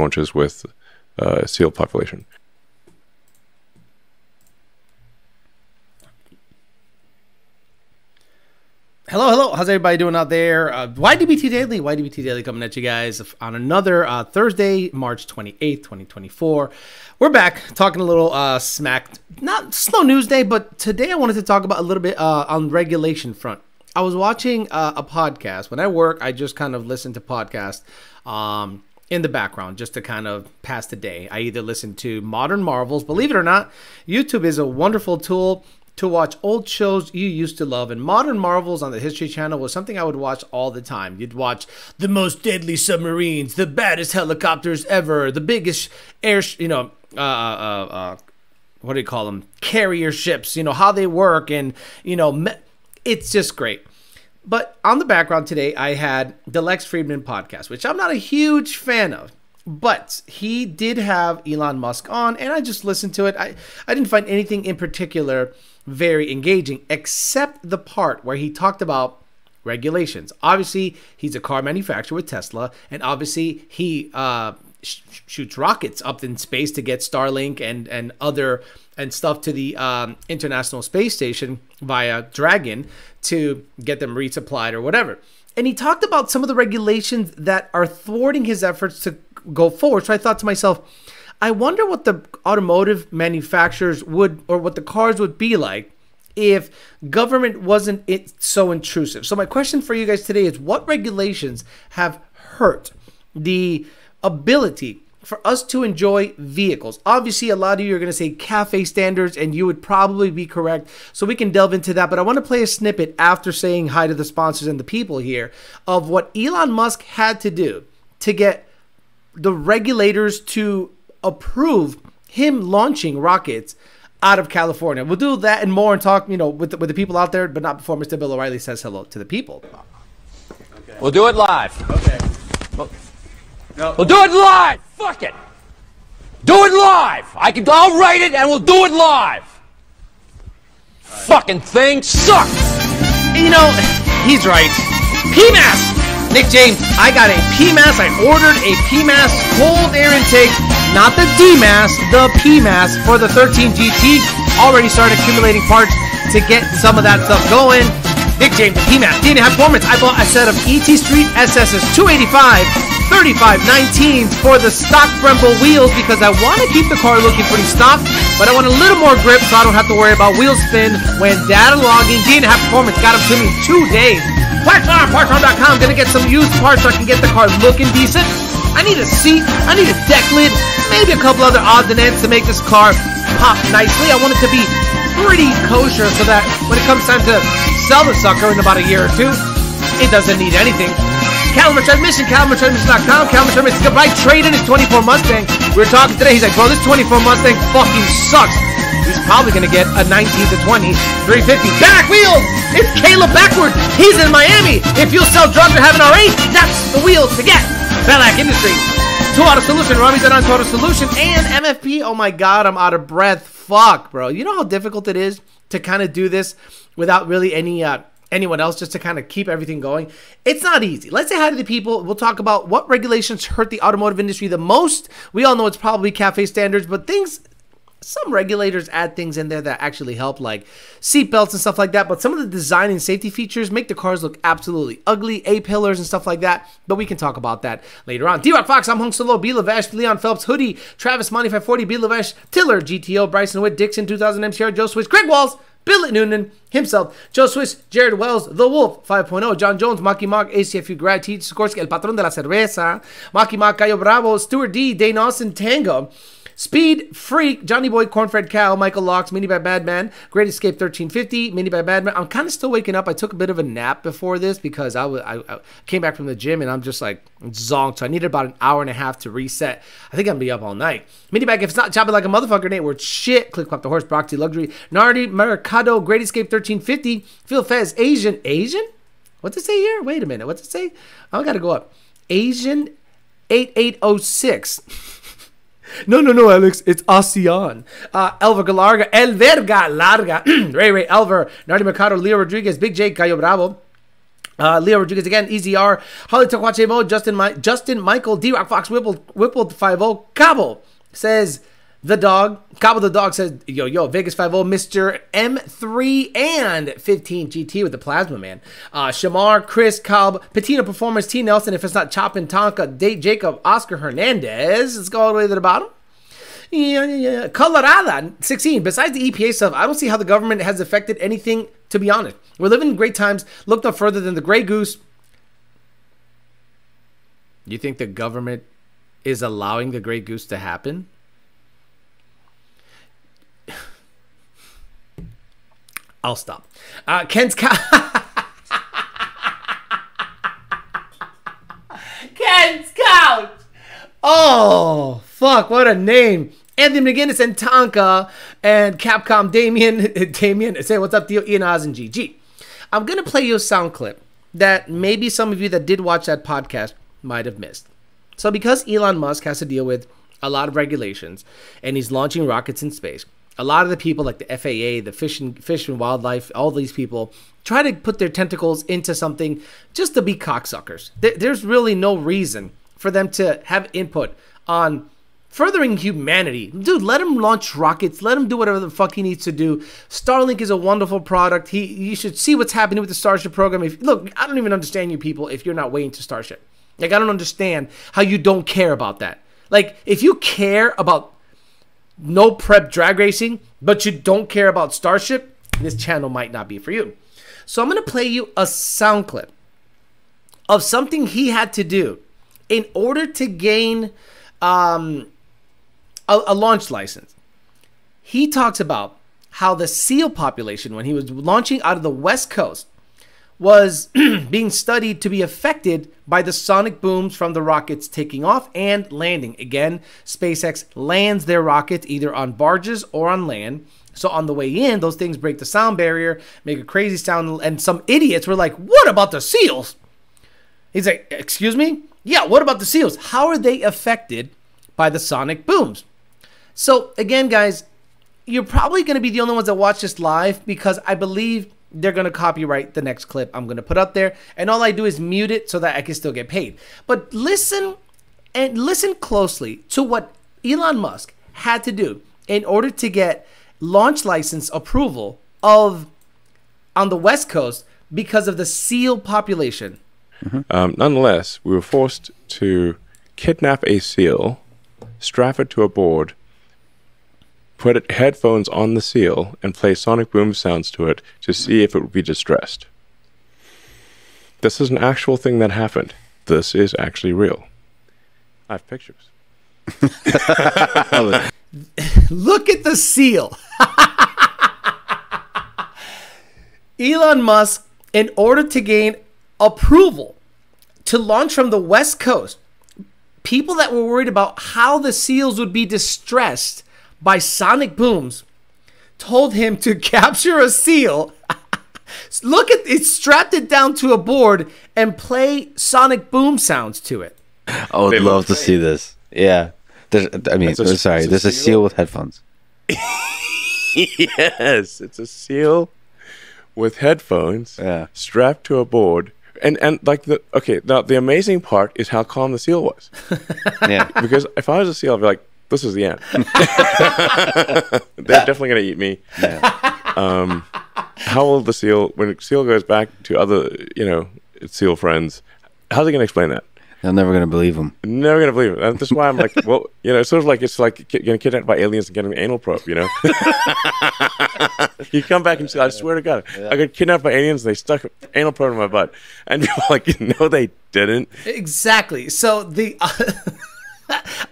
launches with seal population. Hello, how's everybody doing out there? YDBT Daily coming at you guys on another Thursday, March 28th, 2024. We're back talking a little smack, not slow news day, but today I wanted to talk about a little bit on regulation front. I was watching a podcast. When I work, I just kind of listen to podcasts in the background just to kind of pass the day. I either listen to Modern Marvels. Believe it or not, YouTube is a wonderful tool to watch old shows you used to love, and Modern Marvels on the History Channel was something I would watch all the time. You'd watch the most deadly submarines, the baddest helicopters ever, the biggest air, what do you call them? Carrier ships, you know, how they work, and, you know, it's just great. But on the background today, I had the Lex Friedman podcast, which I'm not a huge fan of. But he did have Elon Musk on, and I just listened to it. I didn't find anything in particular very engaging, except the part where he talked about regulations. Obviously, he's a car manufacturer with Tesla, and obviously he shoots rockets up in space to get Starlink and stuff to the International Space Station via Dragon to get them resupplied or whatever. And he talked about some of the regulations that are thwarting his efforts to go forward. So I thought to myself, I wonder what the automotive manufacturers would, or what the cars would be like if government wasn't so intrusive. So my question for you guys today is, what regulations have hurt the ability for us to enjoy vehicles? Obviously, a lot of you are going to say CAFE standards, and you would probably be correct. So we can delve into that. But I want to play a snippet after saying hi to the sponsors and the people here of what Elon Musk had to do to get the regulators to approve him launching rockets out of California. We'll do that and more and talk, you know, with the people out there, but not before Mr. Bill O'Reilly says hello to the people. Okay. We'll do it live. Okay. No. We'll do it live. Fuck it. Do it live. I'll write it and we'll do it live. Right. Fucking thing sucks. You know, he's right. PMAS. Nick James, I got a PMAS. I ordered a PMAS cold air intake, not the DMAS, the PMAS for the 13 GT. Already started accumulating parts to get some of that stuff going. Nick James, the PMAS, DNA Performance. I bought a set of ET Street SS's 285 3519s for the stock Brembo wheels because I want to keep the car looking pretty stock, but I want a little more grip so I don't have to worry about wheel spin when data logging. DNA Performance got them to me in 2 days. PartsOn.com, gonna get some used parts so I can get the car looking decent. I need a seat, I need a deck lid, maybe a couple other odds and ends to make this car pop nicely. I want it to be pretty kosher so that when it comes time to sell the sucker in about a year or two, it doesn't need anything. Caliber Transmission, CaliberTransmission.com, Caliber Transmission, goodbye, trade in his 24 Mustang. We were talking today, he's like, bro, this 24 Mustang fucking sucks. He's probably going to get a 19 to 20, 350. Back wheels! It's Caleb Backward. He's in Miami. If you'll sell drugs or have an R8, that's the wheels to get. Bellac Industries, Two Auto Solution, Rami's at On Auto Solution, and MFP. Oh my God, I'm out of breath. Fuck, bro. You know how difficult it is to kind of do this without really any anyone else, just to kind of keep everything going? It's not easy. Let's say hi to the people. We'll talk about what regulations hurt the automotive industry the most. We all know it's probably CAFE standards, but things... Some regulators add things in there that actually help, like seatbelts and stuff like that. But some of the design and safety features make the cars look absolutely ugly, A-pillars and stuff like that. But we can talk about that later on. D-Rock Fox, I'm Hung Solo, B. Lavesh, Leon Phelps, Hoodie, Travis Monty 540, B. Lavesh, Tiller, GTO, Bryson Witt, Dixon, 2000 MCR, Joe Swiss, Greg Walls, Billet Noonan himself, Joe Swiss, Jared Wells, The Wolf 5.0, John Jones, Maki Mock, ACFU grad, T. Sikorsky, El Patron de la Cerveza, Maki Mock, Cayo Bravo, Stuart D, Dane Austin, Tango, Speed Freak, Johnny Boy, Cornfed Cow, Michael Locks, Mini by Badman, Great Escape 1350, Mini by Badman. I'm kind of still waking up. I took a bit of a nap before this because I came back from the gym and I'm just like zonked. So I needed about an hour and a half to reset. I think I'm going to be up all night. Mini Bag, if it's not chopping like a motherfucker, Nate, we're shit. Click Clock the Horse, Broxy Luxury, Nardi, Mercado, Great Escape 1350, Phil Fez, Asian. Asian? What's it say here? Wait a minute. What's it say? I got to go up. Asian 8806. No, Alex, it's ASEAN. Elverga Larga, Ray Elver, Nardi Mercado, Leo Rodriguez, Big Jake, Cayo Bravo, Leo Rodriguez again, EZR, Holly Taquachemo, Justin Michael, D-Rock Fox, Whippled 5-0, Cabo says, the dog, Cabo the dog says, yo, Vegas 5-0, Mr. M3 and 15 GT with the Plasma Man. Shamar, Chris, Cobb, Patina Performance, T. Nelson, if it's not Choppin' Tonka, Date Jacob, Oscar Hernandez. Let's go all the way to the bottom. Yeah. Colorado, 16. Besides the EPA stuff, I don't see how the government has affected anything, to be honest. We're living in great times, looked up further than the gray goose. You think the government is allowing the gray goose to happen? I'll stop. Ken's cow. Ken's couch. Oh, fuck. What a name. Anthony McGinnis and Tonka and Capcom Damien say, what's up to you, Ian Oz and GG. I'm going to play you a sound clip that maybe some of you that did watch that podcast might have missed. So because Elon Musk has to deal with a lot of regulations and he's launching rockets in space, a lot of the people like the FAA, the Fish and Wildlife, all these people try to put their tentacles into something just to be cocksuckers. There's really no reason for them to have input on furthering humanity. Dude, let him launch rockets. Let him do whatever the fuck he needs to do. Starlink is a wonderful product. You should see what's happening with the Starship program. Look, I don't even understand you people if you're not way into Starship. Like, I don't understand how you don't care about that. Like, if you care about no prep drag racing, but you don't care about Starship, this channel might not be for you. So I'm going to play you a sound clip of something he had to do in order to gain a launch license. He talks about how the seal population, when he was launching out of the West Coast, was being studied to be affected by the sonic booms from the rockets taking off and landing. Again, SpaceX lands their rockets either on barges or on land. So on the way in, those things break the sound barrier, make a crazy sound, and some idiots were like, what about the seals? He's like, excuse me? Yeah, what about the seals? How are they affected by the sonic booms? So again, guys, you're probably going to be the only ones that watch this live because I believe they're going to copyright the next clip I'm going to put up there. And all I do is mute it so that I can still get paid. But listen closely to what Elon Musk had to do in order to get launch license approval on the West Coast because of the seal population. Nonetheless, we were forced to kidnap a seal, strap it to a board, put headphones on the seal, and play sonic boom sounds to it to see if it would be distressed. This is an actual thing that happened. This is actually real. I have pictures. Look at the seal. Elon Musk, in order to gain approval to launch from the West Coast, people that were worried about how the seals would be distressed by sonic booms told him to capture a seal. Look at it, strapped it down to a board and play sonic boom sounds to it. I would love to see this. Yeah, there's a seal with headphones. Yes, it's a seal with headphones, yeah, strapped to a board. And like the, okay, now the amazing part is how calm the seal was. Yeah. Because if I was a seal, I'd be like, this is the end. They're definitely going to eat me. Yeah. How will the seal, when a seal goes back to other, its seal friends, how's he going to explain that? They're never going to believe him. Never going to believe him. That's why I'm like, well, it's sort of like, getting kidnapped by aliens and getting an anal probe, You come back and say, I swear to God, I got kidnapped by aliens and they stuck an anal probe in my butt. And people are like, no, they didn't. Exactly. So the...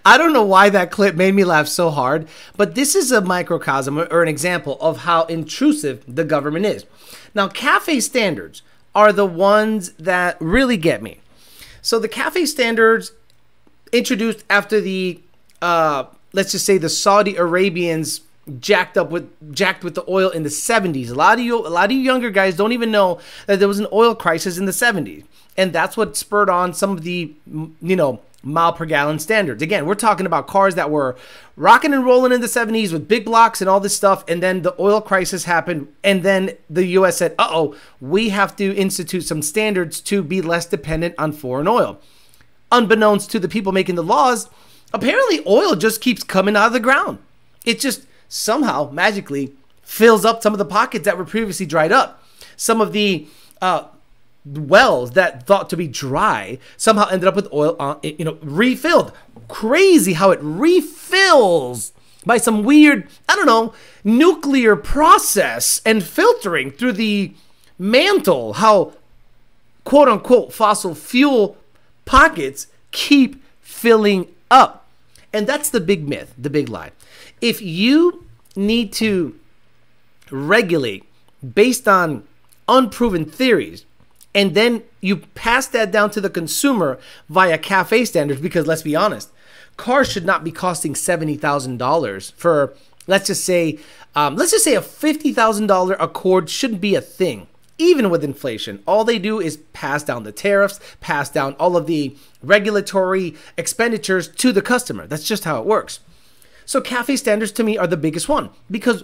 I don't know why that clip made me laugh so hard, but this is a microcosm or an example of how intrusive the government is. Now, CAFE standards are the ones that really get me. So the CAFE standards introduced after the, let's just say the Saudi Arabians jacked with the oil in the 70s. A lot of you younger guys don't even know that there was an oil crisis in the 70s. And that's what spurred on some of the, mile per gallon standards. Again, we're talking about cars that were rocking and rolling in the 70s with big blocks and all this stuff, and then the oil crisis happened, and then the U.S. said, uh-oh, we have to institute some standards to be less dependent on foreign oil. Unbeknownst to the people making the laws, apparently oil just keeps coming out of the ground. It just somehow magically fills up some of the pockets that were previously dried up. Some of the wells that thought to be dry somehow ended up with oil on, refilled. Crazy how it refills by some weird, I don't know, nuclear process and filtering through the mantle, how quote unquote fossil fuel pockets keep filling up. And that's the big myth, the big lie. If you need to regulate based on unproven theories, and then you pass that down to the consumer via CAFE standards, because let's be honest, cars should not be costing $70,000 for, let's just say a $50,000 Accord shouldn't be a thing, even with inflation. All they do is pass down the tariffs, pass down all of the regulatory expenditures to the customer. That's just how it works. So CAFE standards to me are the biggest one, because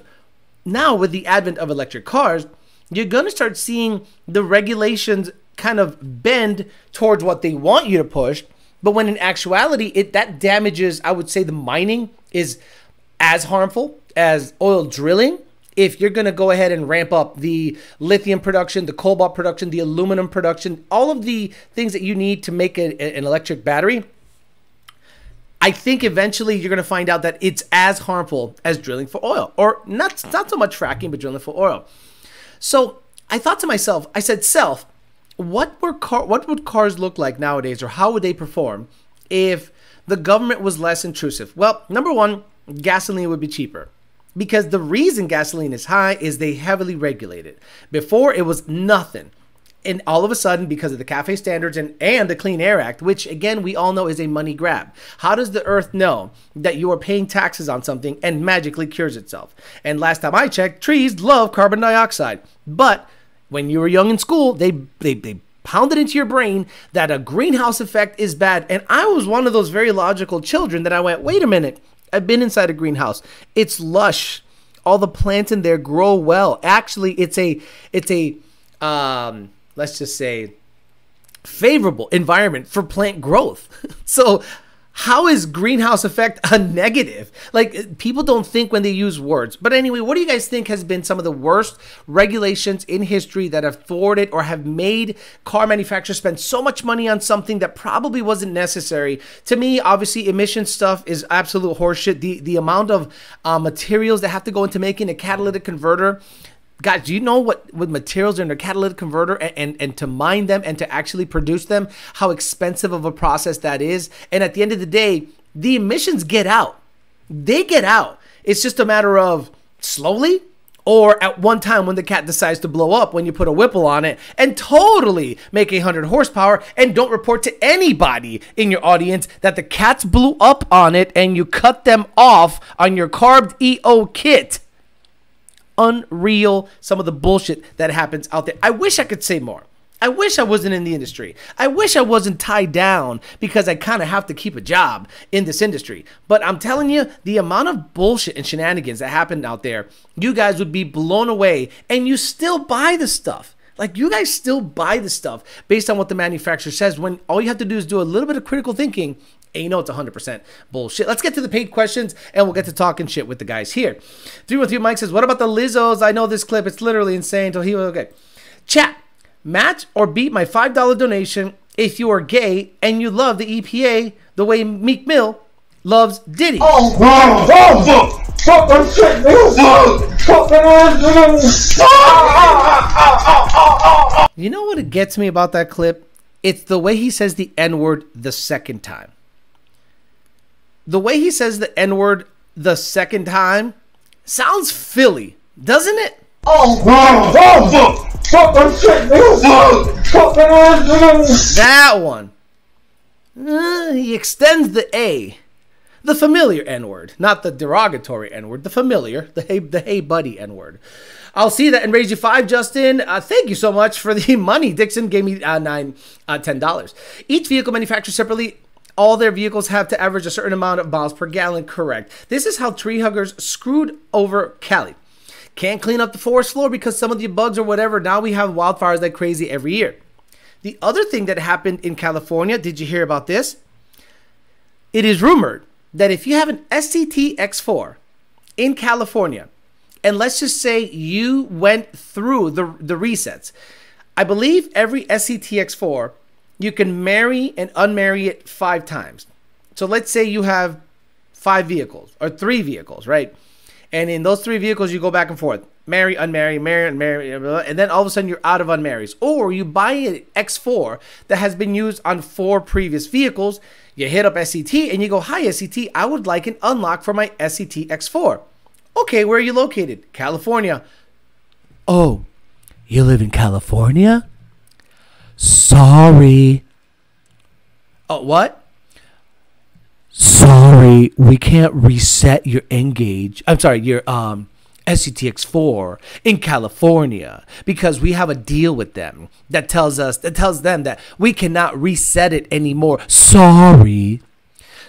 now with the advent of electric cars, you're going to start seeing the regulations kind of bend towards what they want you to push. But when in actuality, that damages, I would say the mining is as harmful as oil drilling. If you're going to go ahead and ramp up the lithium production, the cobalt production, the aluminum production, all of the things that you need to make an electric battery, I think eventually you're going to find out that it's as harmful as drilling for oil, or not so much fracking, but drilling for oil. So I thought to myself, I said, self, what would cars look like nowadays, or how would they perform if the government was less intrusive? Well, number one, gasoline would be cheaper, because the reason gasoline is high is they heavily regulate it. Before, it was nothing. And all of a sudden, because of the CAFE standards and the Clean Air Act, which again, we all know is a money grab. How does the earth know that you are paying taxes on something and magically cures itself? And last time I checked, trees love carbon dioxide. But when you were young in school, they pounded into your brain that a greenhouse effect is bad. And I was one of those very logical children that I went, wait a minute, I've been inside a greenhouse. It's lush. All the plants in there grow well. Actually, it's a let's just say favorable environment for plant growth. So how is greenhouse effect a negative? Like, people don't think when they use words. But anyway, what do you guys think has been some of the worst regulations in history that have thwarted or have made car manufacturers spend so much money on something that probably wasn't necessary? To me, obviously, emission stuff is absolute horseshit. The amount of materials that have to go into making a catalytic converter. Guys, do you know what materials are in a catalytic converter and to mine them and to actually produce them, how expensive of a process that is? And at the end of the day, the emissions get out. They get out. It's just a matter of slowly or at one time when the cat decides to blow up when you put a Whipple on it and totally make 100 horsepower and don't report to anybody in your audience that the cats blew up on it and you cut them off on your carbed EO kit. Unreal, some of the bullshit that happens out there. I wish I could say more. I wish I wasn't in the industry. I wish I wasn't tied down because I kind of have to keep a job in this industry. But I'm telling you, the amount of bullshit and shenanigans that happened out there, you guys would be blown away, and you still buy the stuff. Like, you guys still buy the stuff based on what the manufacturer says when all you have to do is do a little bit of critical thinking. And you know it's 100% bullshit. Let's get to the paid questions, and we'll get to talking shit with the guys here. 313 Mike says, what about the Lizzos? I know this clip. It's literally insane. Till he was okay. Chat, match or beat my $5 donation if you are gay and you love the EPA the way Meek Mill loves Diddy. Oh, wow. Oh, fuck that shit, nigga. Fuck that ass, nigga. You know what it gets me about that clip? It's the way he says the N-word the second time. The way he says the N-word the second time sounds Philly, doesn't it? Oh, wow. Oh, fuck that shit, nigga. Fuck that ass, nigga. That one. He extends the A. The familiar N-word, not the derogatory N-word. The familiar, the hey buddy N-word. I'll see that and raise you $5, Justin. Thank you so much for the money. Dixon gave me $10. Each vehicle manufactured separately all their vehicles have to average a certain amount of miles per gallon, correct. This is how tree huggers screwed over Cali. Can't clean up the forest floor because some of the bugs or whatever. Now we have wildfires like crazy every year. The other thing that happened in California, did you hear about this? It is rumored that if you have an SCTX4 in California, and let's just say you went through the resets, I believe every SCTX4, you can marry and unmarry it 5 times. So let's say you have 5 vehicles or 3 vehicles, right? And in those 3 vehicles, you go back and forth. Marry, unmarry, marry, unmarry, and then all of a sudden you're out of unmarries. Or you buy an X4 that has been used on 4 previous vehicles. You hit up SCT and you go, hi, SCT, I would like an unlock for my SCT X4. Okay, where are you located? California. Oh, you live in California? Sorry. Oh, what? Sorry, we can't reset your N-Gage. I'm sorry, your SCTX4 in California because we have a deal with them that tells them that we cannot reset it anymore. Sorry.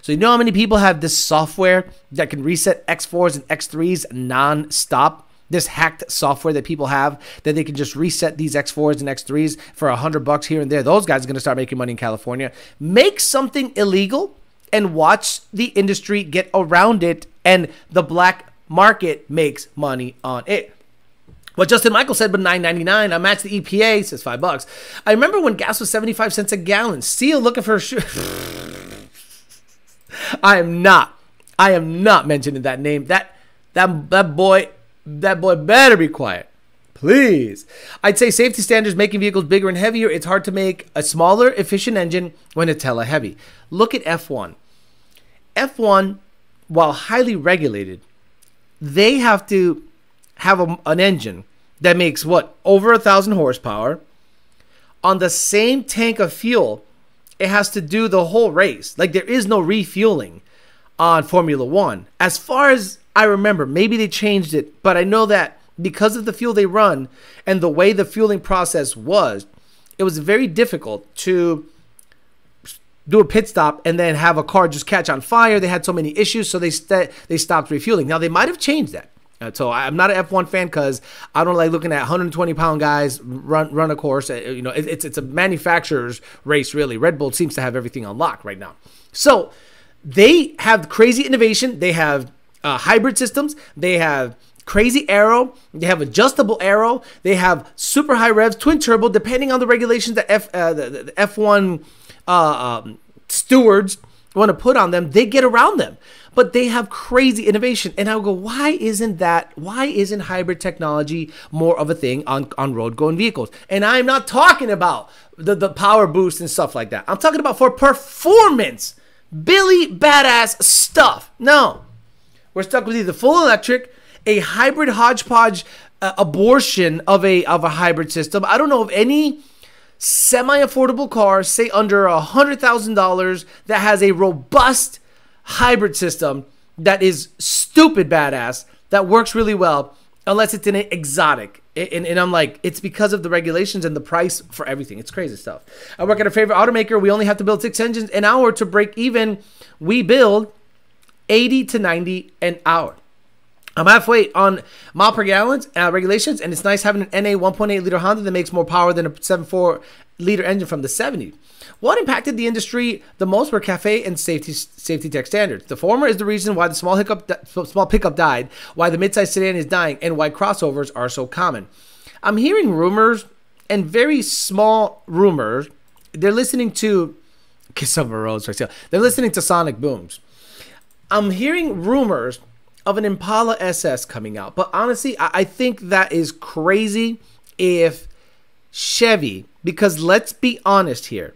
So you know how many people have this software that can reset X4s and X3s non-stop? This hacked software that people have that they can just reset these X4s and X3s for $100 here and there. Those guys are going to start making money in California. Make something illegal and watch the industry get around it, and the black market makes money on it. What Justin Michael said, but $9.99, I matched the EPA, says $5. I remember when gas was 75 cents a gallon. Seal looking for shoes. I am not mentioning that name. That boy better be quiet, please. I'd say safety standards making vehicles bigger and heavier. It's hard to make a smaller, efficient engine when it's hella heavy. Look at F1. F1, while highly regulated, they have to have an engine that makes, what, over 1,000 horsepower. On the same tank of fuel, it has to do the whole race. Like, there is no refueling on Formula One, as far as I remember. Maybe they changed it, but I know that because of the fuel they run and the way the fueling process was, it was very difficult to do a pit stop and then have a car just catch on fire. They had so many issues, so they stopped refueling. Now, they might have changed that. So I'm not an F1 fan because I don't like looking at 120-pound guys run a course. You know, it's a manufacturer's race, really. Red Bull seems to have everything on lock right now. So they have crazy innovation. They have hybrid systems, they have crazy aero, they have adjustable aero, they have super high revs, twin turbo, depending on the regulations that the F1 stewards want to put on them. They get around them, but they have crazy innovation. And I'll go, why isn't hybrid technology more of a thing on road going vehicles? And I'm not talking about the power boost and stuff like that. I'm talking about for performance, Billy Badass stuff. No. We're stuck with either full electric, a hybrid hodgepodge abortion of a hybrid system. I don't know of any semi-affordable car, say under $100,000, that has a robust hybrid system that is stupid badass, that works really well, unless it's an exotic. And I'm like, it's because of the regulations and the price for everything. It's crazy stuff. I work at a favorite automaker. We only have to build 6 engines an hour to break even. We build 80 to 90 an hour. I'm halfway on mile per gallon regulations, and it's nice having an NA 1.8 liter Honda that makes more power than a 7.4 liter engine from the 70s. What impacted the industry the most were CAFE and safety tech standards. The former is the reason why the small pickup died, why the midsize sedan is dying, and why crossovers are so common. I'm hearing rumors, and very small rumors. They're listening to Kiss of a Rose right now. They're listening to Sonic Booms. I'm hearing rumors of an Impala SS coming out. But honestly, I think that is crazy if Chevy, because let's be honest here,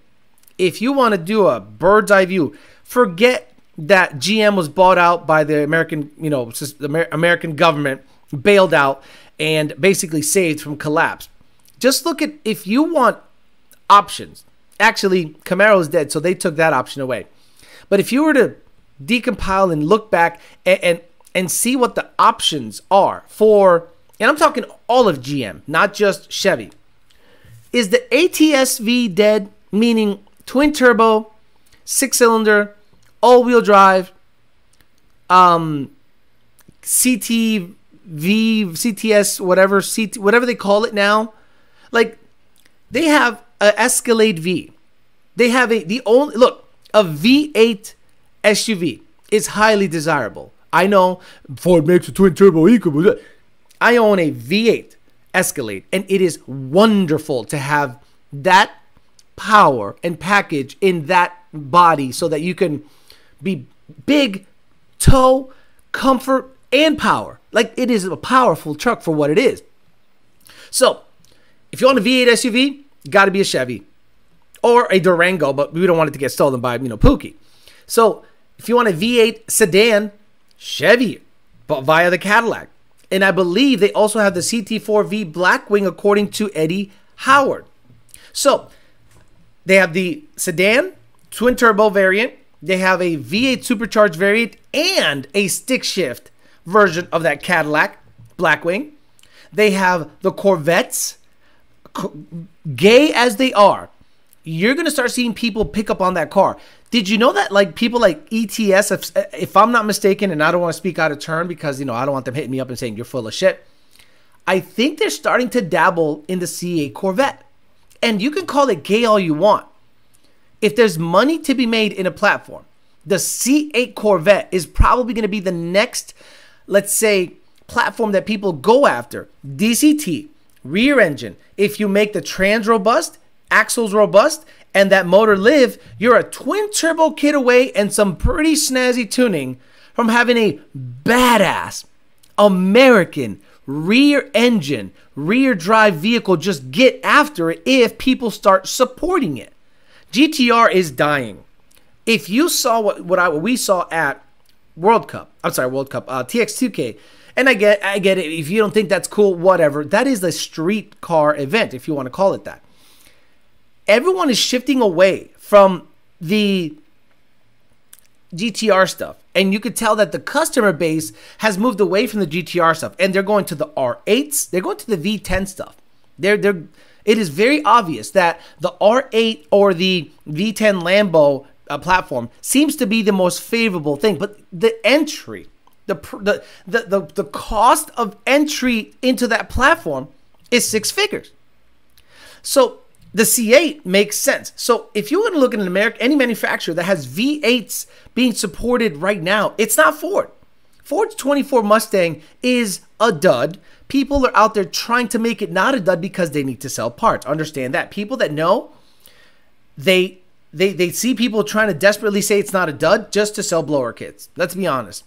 if you want to do a bird's eye view, forget that GM was bought out by the American, you know, the American government, bailed out and basically saved from collapse. Just look at, if you want options, actually Camaro is dead, so they took that option away. But if you were to decompile and look back and see what the options are for, and I'm talking all of GM, not just Chevy. Is the ATS-V dead, meaning twin turbo, 6-cylinder, all-wheel drive, CTS, whatever they call it now. Like, they have an Escalade V. They have a V8 SUV is highly desirable. I know Ford makes a twin turbo eco. I own a V8 Escalade, and it is wonderful to have that power and package in that body so that you can be big, tow, comfort, and power. Like, it is a powerful truck for what it is. So if you want a V8 SUV, you got to be a Chevy or a Durango, but we don't want it to get stolen by, you know, Pookie. So if you want a V8 sedan, Chevy, but via the Cadillac. And I believe they also have the CT4V Blackwing, according to Eddie Howard. So they have the sedan, twin turbo variant. They have a V8 supercharged variant and a stick shift version of that Cadillac Blackwing. They have the Corvettes. Gay as they are, you're going to start seeing people pick up on that car. Did you know that, like, people like ETS, if I'm not mistaken, and I don't want to speak out of turn because, you know, I don't want them hitting me up and saying you're full of shit. I think they're starting to dabble in the CA Corvette. And you can call it gay all you want. If there's money to be made in a platform, the C8 Corvette is probably going to be the next, let's say, platform that people go after. DCT, rear engine. If you make the trans robust, axles robust, and that motor live, you're a twin turbo kid away and some pretty snazzy tuning from having a badass American rear engine, rear drive vehicle. Just get after it if people start supporting it. GTR is dying. If you saw what we saw at TX2K, and I get it. If you don't think that's cool, whatever. That is the street car event, if you want to call it that. Everyone is shifting away from the GTR stuff. And you could tell that the customer base has moved away from the GTR stuff. And they're going to the R8s. They're going to the V10 stuff. It is very obvious that the R8 or the V10 Lambo platform seems to be the most favorable thing. But the entry, the cost of entry into that platform is 6 figures. So the C8 makes sense. So if you want to look at any manufacturer that has V8s being supported right now, it's not Ford. Ford's 24 Mustang is a dud. People are out there trying to make it not a dud because they need to sell parts. Understand that. People that know, they see people trying to desperately say it's not a dud just to sell blower kits. Let's be honest.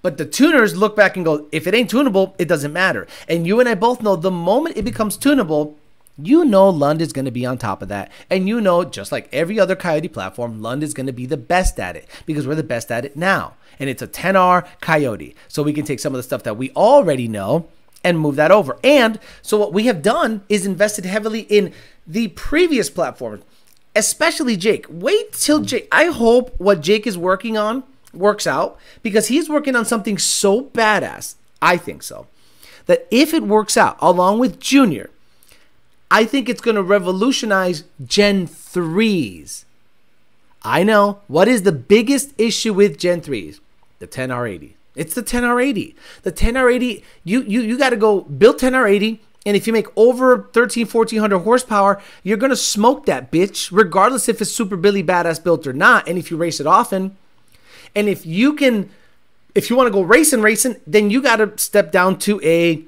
But the tuners look back and go, if it ain't tunable, it doesn't matter. And you and I both know the moment it becomes tunable, you know Lund is going to be on top of that. And you know, just like every other Coyote platform, Lund is going to be the best at it because we're the best at it now. And it's a 10R Coyote. So we can take some of the stuff that we already know and move that over. And so what we have done is invested heavily in the previous platforms, especially Jake. Wait till Jake. I hope what Jake is working on works out, because he's working on something so badass, I think so, that if it works out along with Junior, I think it's going to revolutionize Gen 3s. I know. What is the biggest issue with Gen 3s? The 10R80. It's the 10R80. The 10R80, you got to go build 10R80, and if you make over 1,400 horsepower, you're going to smoke that bitch, regardless if it's super billy badass built or not, and if you race it often. And if you want to go racing, then you got to step down to a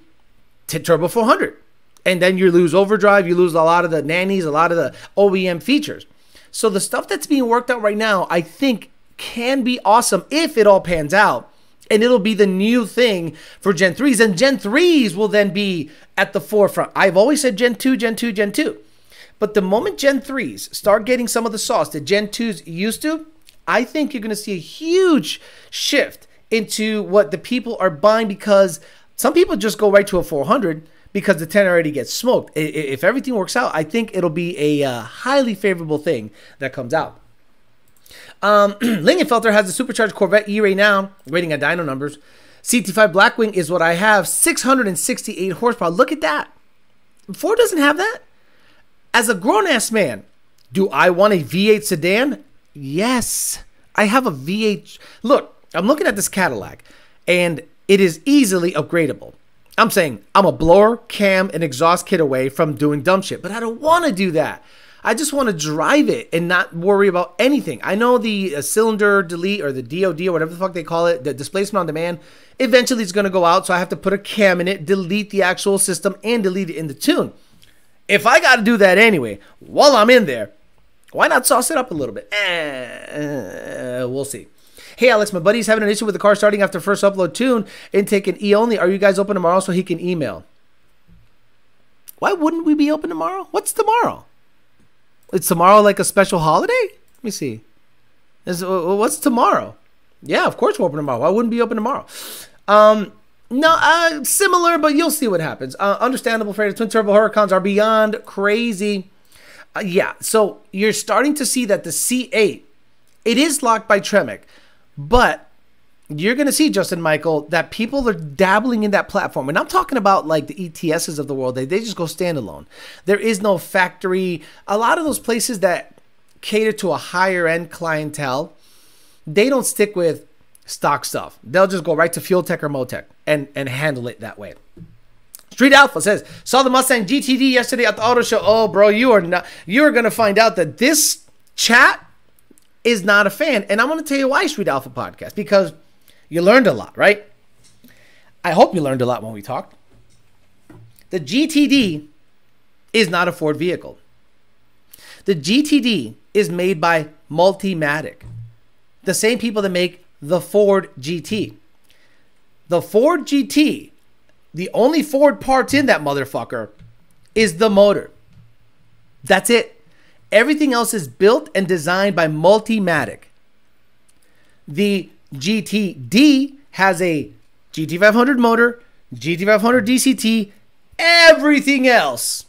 turbo 400. And then you lose overdrive. You lose a lot of the nannies, a lot of the OEM features. So the stuff that's being worked out right now, I think, can be awesome if it all pans out. And it'll be the new thing for Gen 3s. And Gen 3s will then be at the forefront. I've always said Gen 2, Gen 2, Gen 2. But the moment Gen 3s start getting some of the sauce that Gen 2s used to, I think you're going to see a huge shift into what the people are buying, because some people just go right to a 400 because the 10 already gets smoked. If everything works out, I think it'll be a highly favorable thing that comes out. Lingenfelter has the supercharged Corvette E-Ray now, waiting on dyno numbers. CT5 Blackwing is what I have, 668 horsepower. Look at that. Ford doesn't have that. As a grown-ass man, do I want a V8 sedan? Yes, I have a VH. Look, I'm looking at this Cadillac and it is easily upgradable. I'm saying I'm a blower, cam, and exhaust kit away from doing dumb shit, but I don't want to do that. I just want to drive it and not worry about anything. I know the cylinder delete or the DOD or whatever the fuck they call it, the displacement on demand, eventually it's going to go out. So I have to put a cam in it, delete the actual system, and delete it in the tune. If I got to do that anyway, while I'm in there, why not sauce it up a little bit? We'll see. Hey, Alex, my buddy's having an issue with the car starting after first upload tune and taking E only. Are you guys open tomorrow so he can email? Why wouldn't we be open tomorrow? What's tomorrow? Is tomorrow like a special holiday? Let me see. What's tomorrow? Yeah, of course we're open tomorrow. Why wouldn't we be open tomorrow? Similar, but you'll see what happens. Understandable, Freighter. Twin turbo Huracans are beyond crazy. Yeah, so you're starting to see that the C8, it is locked by Tremec, but you're going to see, Justin Michael, that people are dabbling in that platform. And I'm talking about like the ETSs of the world. They just go standalone. There is no factory. A lot of those places that cater to a higher end clientele, they don't stick with stock stuff. They'll just go right to Fuel Tech or Motec and handle it that way. Street Alpha says, saw the Mustang GTD yesterday at the auto show. Oh, bro, you are going to find out that this chat is not a fan. And I'm going to tell you why, Street Alpha Podcast, because you learned a lot, right? I hope you learned a lot when we talked. The GTD is not a Ford vehicle. The GTD is made by Multimatic, the same people that make the Ford GT. The Ford GT, the only Ford parts in that motherfucker is the motor. That's it. Everything else is built and designed by Multimatic. The GTD has a GT500 motor, GT500 DCT. Everything else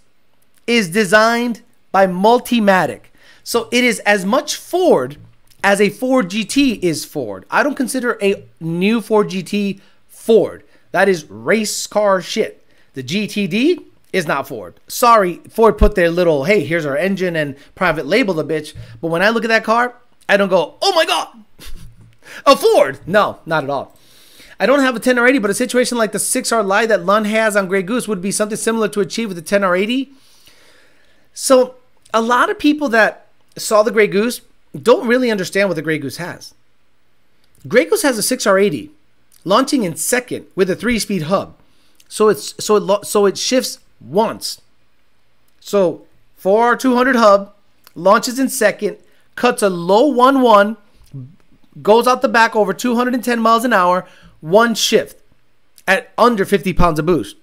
is designed by Multimatic. So it is as much Ford as a Ford GT is Ford. I don't consider a new Ford GT Ford. That is race car shit. The GTD is not Ford. Sorry, Ford put their little, hey, here's our engine and private label the bitch. But when I look at that car, I don't go, oh my God. A Ford? No, not at all. I don't have a 10R80, but a situation like the 6R Li that Lund has on Grey Goose would be something similar to achieve with the 10R80. So a lot of people that saw the Grey Goose don't really understand what the Grey Goose has. Grey Goose has a 6R80 launching in second with a 3-speed hub. So it shifts once. So 4R200 hub launches in second, cuts a low 1-1, goes out the back over 210 miles an hour, one shift at under 50 pounds of boost.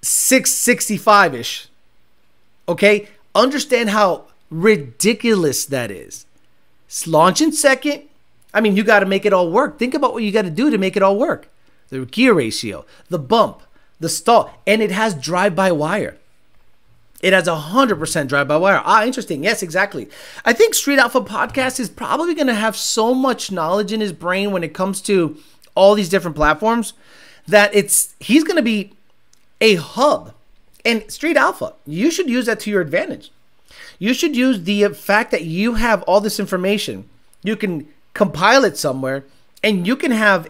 665-ish. Okay? Understand how ridiculous that is. Launch in second. I mean, you got to make it all work. Think about what you got to do to make it all work. The gear ratio, the bump, the stall, and it has drive-by-wire. It has 100% drive-by-wire. Ah, interesting. Yes, exactly. I think Street Alpha Podcast is probably going to have so much knowledge in his brain when it comes to all these different platforms that he's going to be a hub. And Street Alpha, you should use that to your advantage. You should use the fact that you have all this information. You can compile it somewhere, and you can have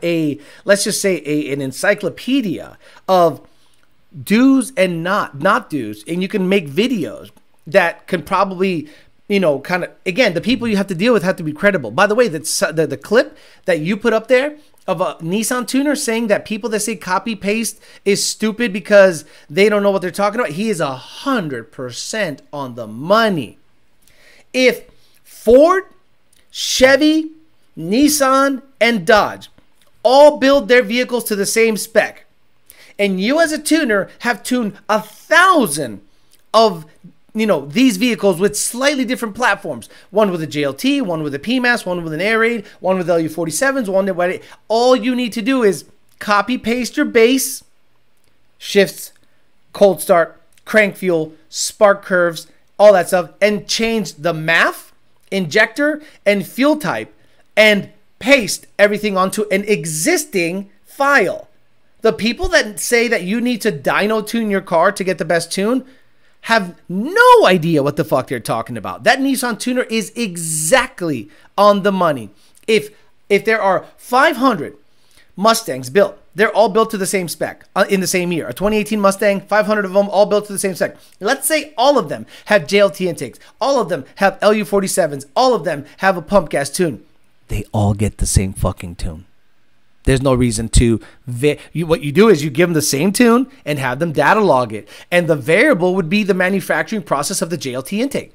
let's just say an encyclopedia of do's and not do's, and you can make videos that can probably, you know, kind of, again, the people you have to deal with have to be credible. By the way, the clip that you put up there of a Nissan tuner saying that people that say copy paste is stupid because they don't know what they're talking about, he is 100% on the money. If Ford, Chevy, Nissan, and Dodge all build their vehicles to the same spec, and you as a tuner have tuned 1,000 of, you know, these vehicles with slightly different platforms. One with a JLT, one with a PMAS, one with an Air Raid, one with LU47s, one with... All you need to do is copy paste your base, shifts, cold start, crank fuel, spark curves, all that stuff, and change the MAF, injector, and fuel type, and paste everything onto an existing file. The people that say that you need to dyno tune your car to get the best tune have no idea what the fuck they're talking about. That Nissan Tuner is exactly on the money. If there are 500 Mustangs built, they're all built to the same spec in the same year. A 2018 Mustang, 500 of them all built to the same spec. Let's say all of them have JLT intakes. All of them have LU47s. All of them have a pump gas tune. They all get the same fucking tune. There's no reason to. What you do is you give them the same tune and have them data log it. And the variable would be the manufacturing process of the JLT intake.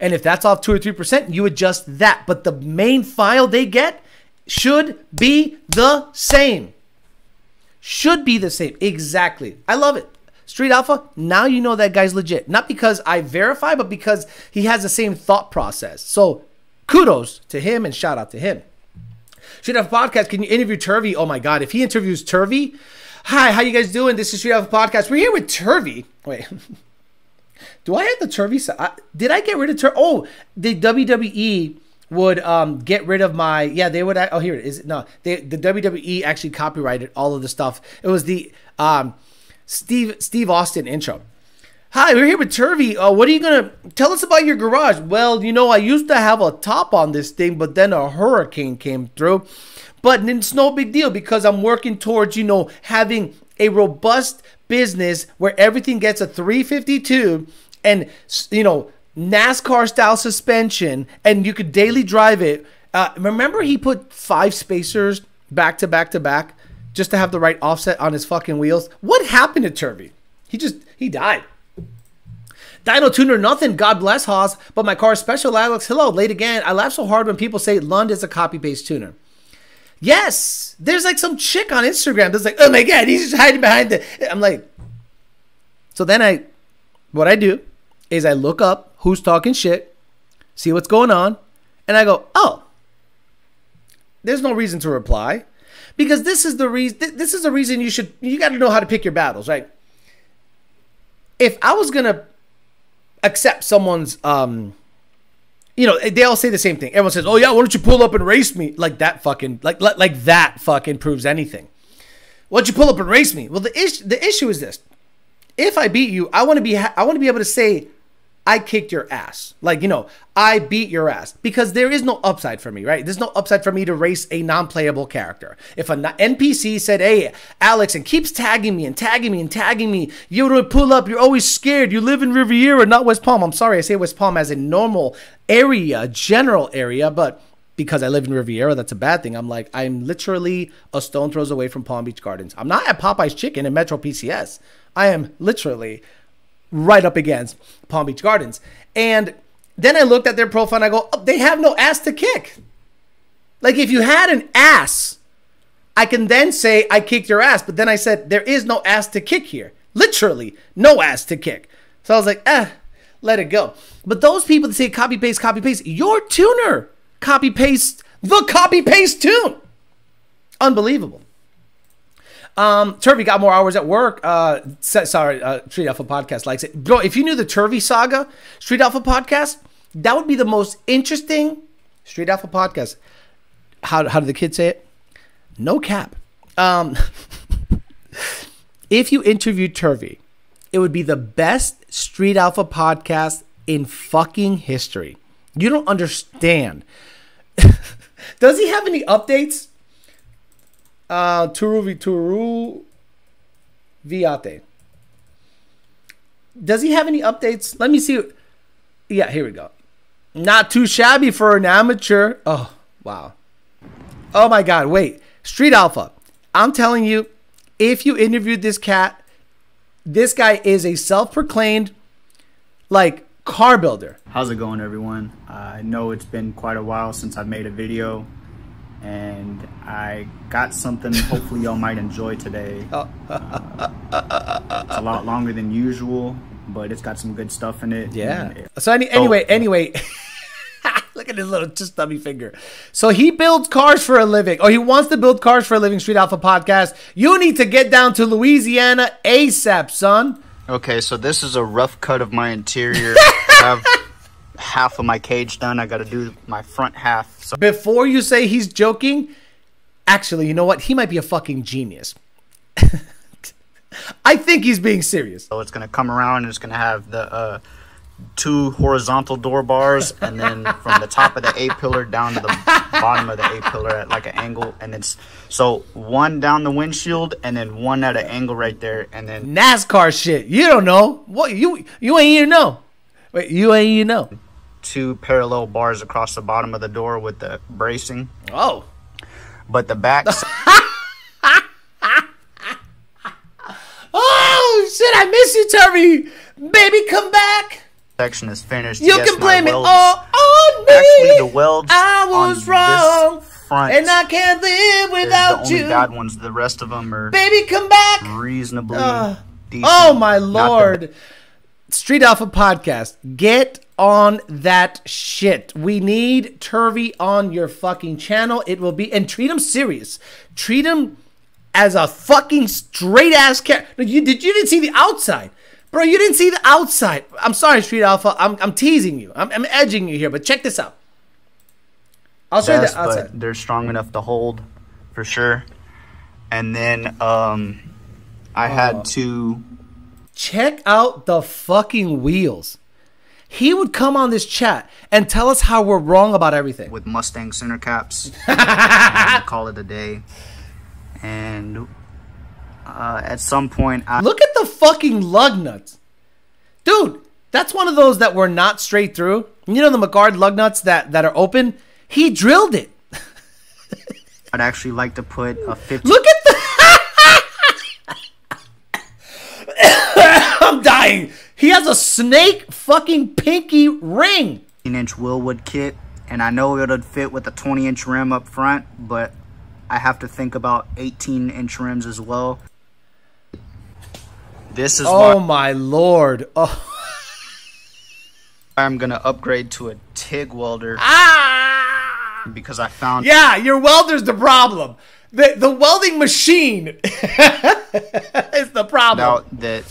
And if that's off 2 or 3%, you adjust that. But the main file they get should be the same. Should be the same. Exactly. I love it. Street Alpha, now you know that guy's legit. Not because I verify, but because he has the same thought process. So kudos to him and shout out to him. Street Alpha Podcast, can you interview Turvey? Oh my God, if he interviews Turvey, hi, how you guys doing? This is Street Alpha Podcast. We're here with Turvey. Wait, do I have the Turvey? Did I get rid of Turvey? Oh, the WWE would get rid of my, yeah, they would, oh, here it is. No, the WWE actually copyrighted all of the stuff. It was the Steve Austin intro. Hi, we're here with Turvey. What are you going to tell us about your garage? Well, you know, I used to have a top on this thing, but then a hurricane came through. But it's no big deal because I'm working towards, you know, having a robust business where everything gets a 352 and, you know, NASCAR style suspension and you could daily drive it. Remember he put 5 spacers back to back to back just to have the right offset on his fucking wheels? What happened to Turvey? He died. Dino Tuner, nothing. God bless Haas. But my car is special, Alex. Hello, late again. I laugh so hard when people say Lund is a copy-paste tuner. Yes. There's like some chick on Instagram that's like, oh my God, he's just hiding behind the... I'm like... So then what I do is I look up who's talking shit, see what's going on, and I go, oh, there's no reason to reply. Because this is the reason you got to know how to pick your battles, right? If I was going to accept someone's, you know, they all say the same thing. Everyone says, oh yeah, why don't you pull up and race me? Like that fucking, like that fucking proves anything. Why don't you pull up and race me? Well, the issue is this. If I beat you, I want to be able to say, I kicked your ass. Like, you know, I beat your ass, because there is no upside for me, right? There's no upside for me to race a non-playable character. If an NPC said, hey, Alex, and keeps tagging me and tagging me and tagging me, you would pull up, you're always scared, you live in Riviera, not West Palm. I'm sorry, I say West Palm as a normal area, general area, but because I live in Riviera, that's a bad thing. I'm like, I'm literally a stone throws away from Palm Beach Gardens. I'm not at Popeye's Chicken in Metro PCS. I am literally right up against Palm Beach Gardens. And then I looked at their profile and I go, oh, they have no ass to kick. Like if you had an ass, I can then say I kicked your ass. But then I said, there is no ass to kick here. Literally no ass to kick. So I was like, let it go. But those people that say copy paste, your tuner copy paste the copy paste tune. Unbelievable. Turvey got more hours at work. Street Alpha Podcast likes it. Bro, if you knew the Turvey saga, Street Alpha Podcast, that would be the most interesting Street Alpha Podcast. How do the kids say it? No cap. If you interviewed Turvey, it would be the best Street Alpha Podcast in fucking history. You don't understand. Does he have any updates? Turu Viate. Does he have any updates? Let me see. Yeah, here we go. Not too shabby for an amateur. Oh, wow. Oh, my God. Wait. Street Alpha. I'm telling you, if you interviewed this cat, this guy is a self-proclaimed, like, car builder. How's it going, everyone? I know it's been quite a while since I've made a video. And I got something hopefully y'all might enjoy today. It's a lot longer than usual, but it's got some good stuff in it. Yeah. So anyway, look at his little stubby finger. So he builds cars for a living, or he wants to build cars for a living, Street Alpha Podcast. You need to get down to Louisiana ASAP, son. Okay, so this is a rough cut of my interior. I've half of my cage done. I got to do my front half. So before you say he's joking, actually, you know what? He might be a fucking genius. I think he's being serious. So it's going to come around and it's going to have the two horizontal door bars, and then from the top of the A-pillar down to the bottom of the A-pillar at like an angle. And it's so one down the windshield and then one at an angle right there. And then NASCAR shit. You don't know what you ain't even know. Wait, you ain't even know. Two parallel bars across the bottom of the door with the bracing. Oh, but the back. Oh shit! I miss you, Terry. Baby, come back. Section is finished. You yes, can blame it all on me. Actually, the welds I was on wrong, this front and I can't live without the only you. Bad ones. The rest of them are. Baby, come back. Reasonably decent. Oh my Lord! Street Alpha Podcast. Get on that shit. We need Turvy on your fucking channel. It will be, and treat him serious. Treat him as a fucking straight ass character. You didn't see the outside, bro. You didn't see the outside. I'm sorry, Street Alpha. I'm teasing you. I'm edging you here, but check this out. I'll show you the outside. But they're strong enough to hold, for sure. And then I had to check out the fucking wheels. He would come on this chat and tell us how we're wrong about everything. With Mustang center caps, call it a day. And at some point, look at the fucking lug nuts, dude. That's one of those that were not straight through. You know the Magard lug nuts that are open. He drilled it. I'd actually like to put a 50. Look at the. I'm dying. He has a snake fucking pinky ring. 18-inch Willwood kit, and I know it'll fit with a 20-inch rim up front, but I have to think about 18-inch rims as well. This is oh my Lord! Oh, I'm gonna upgrade to a TIG welder because I found your welder's the problem. The welding machine is the problem. Out that.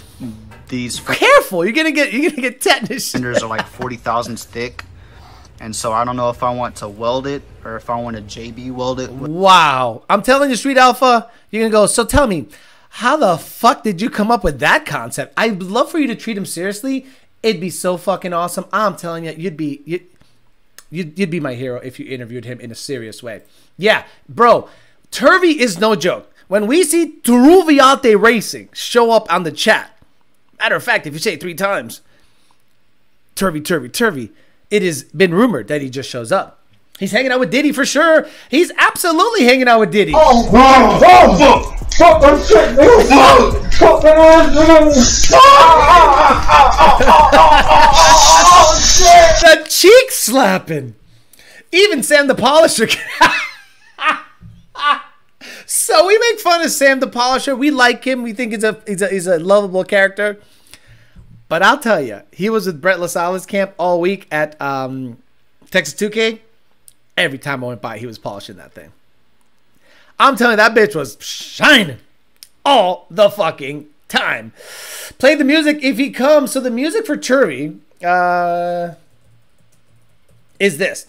These careful, you're gonna get tetanus. Fenders are like 40 thousandths thick, and so I don't know if I want to weld it or if I want to JB weld it. Wow, I'm telling you, Street Alpha, you're gonna go. So tell me, how the fuck did you come up with that concept? I'd love for you to treat him seriously. It'd be so fucking awesome. I'm telling you, you'd be my hero if you interviewed him in a serious way. Yeah, bro, Turvy is no joke. When we see Turuviate Racing show up on the chat. Matter of fact, if you say it 3 times, Turvy, Turvy, Turvy, it has been rumored that he just shows up. He's hanging out with Diddy for sure. He's absolutely hanging out with Diddy. Oh, wow. Oh, fuck. Fuck shit. The cheek slapping. Even Sam the Polisher. So we make fun of Sam the Polisher. We like him. We think he's a lovable character. But I'll tell you, he was with Brett LaSalle's camp all week at Texas 2K. Every time I went by, he was polishing that thing. I'm telling you, that bitch was shining all the fucking time. Play the music if he comes. So the music for Turvy is this.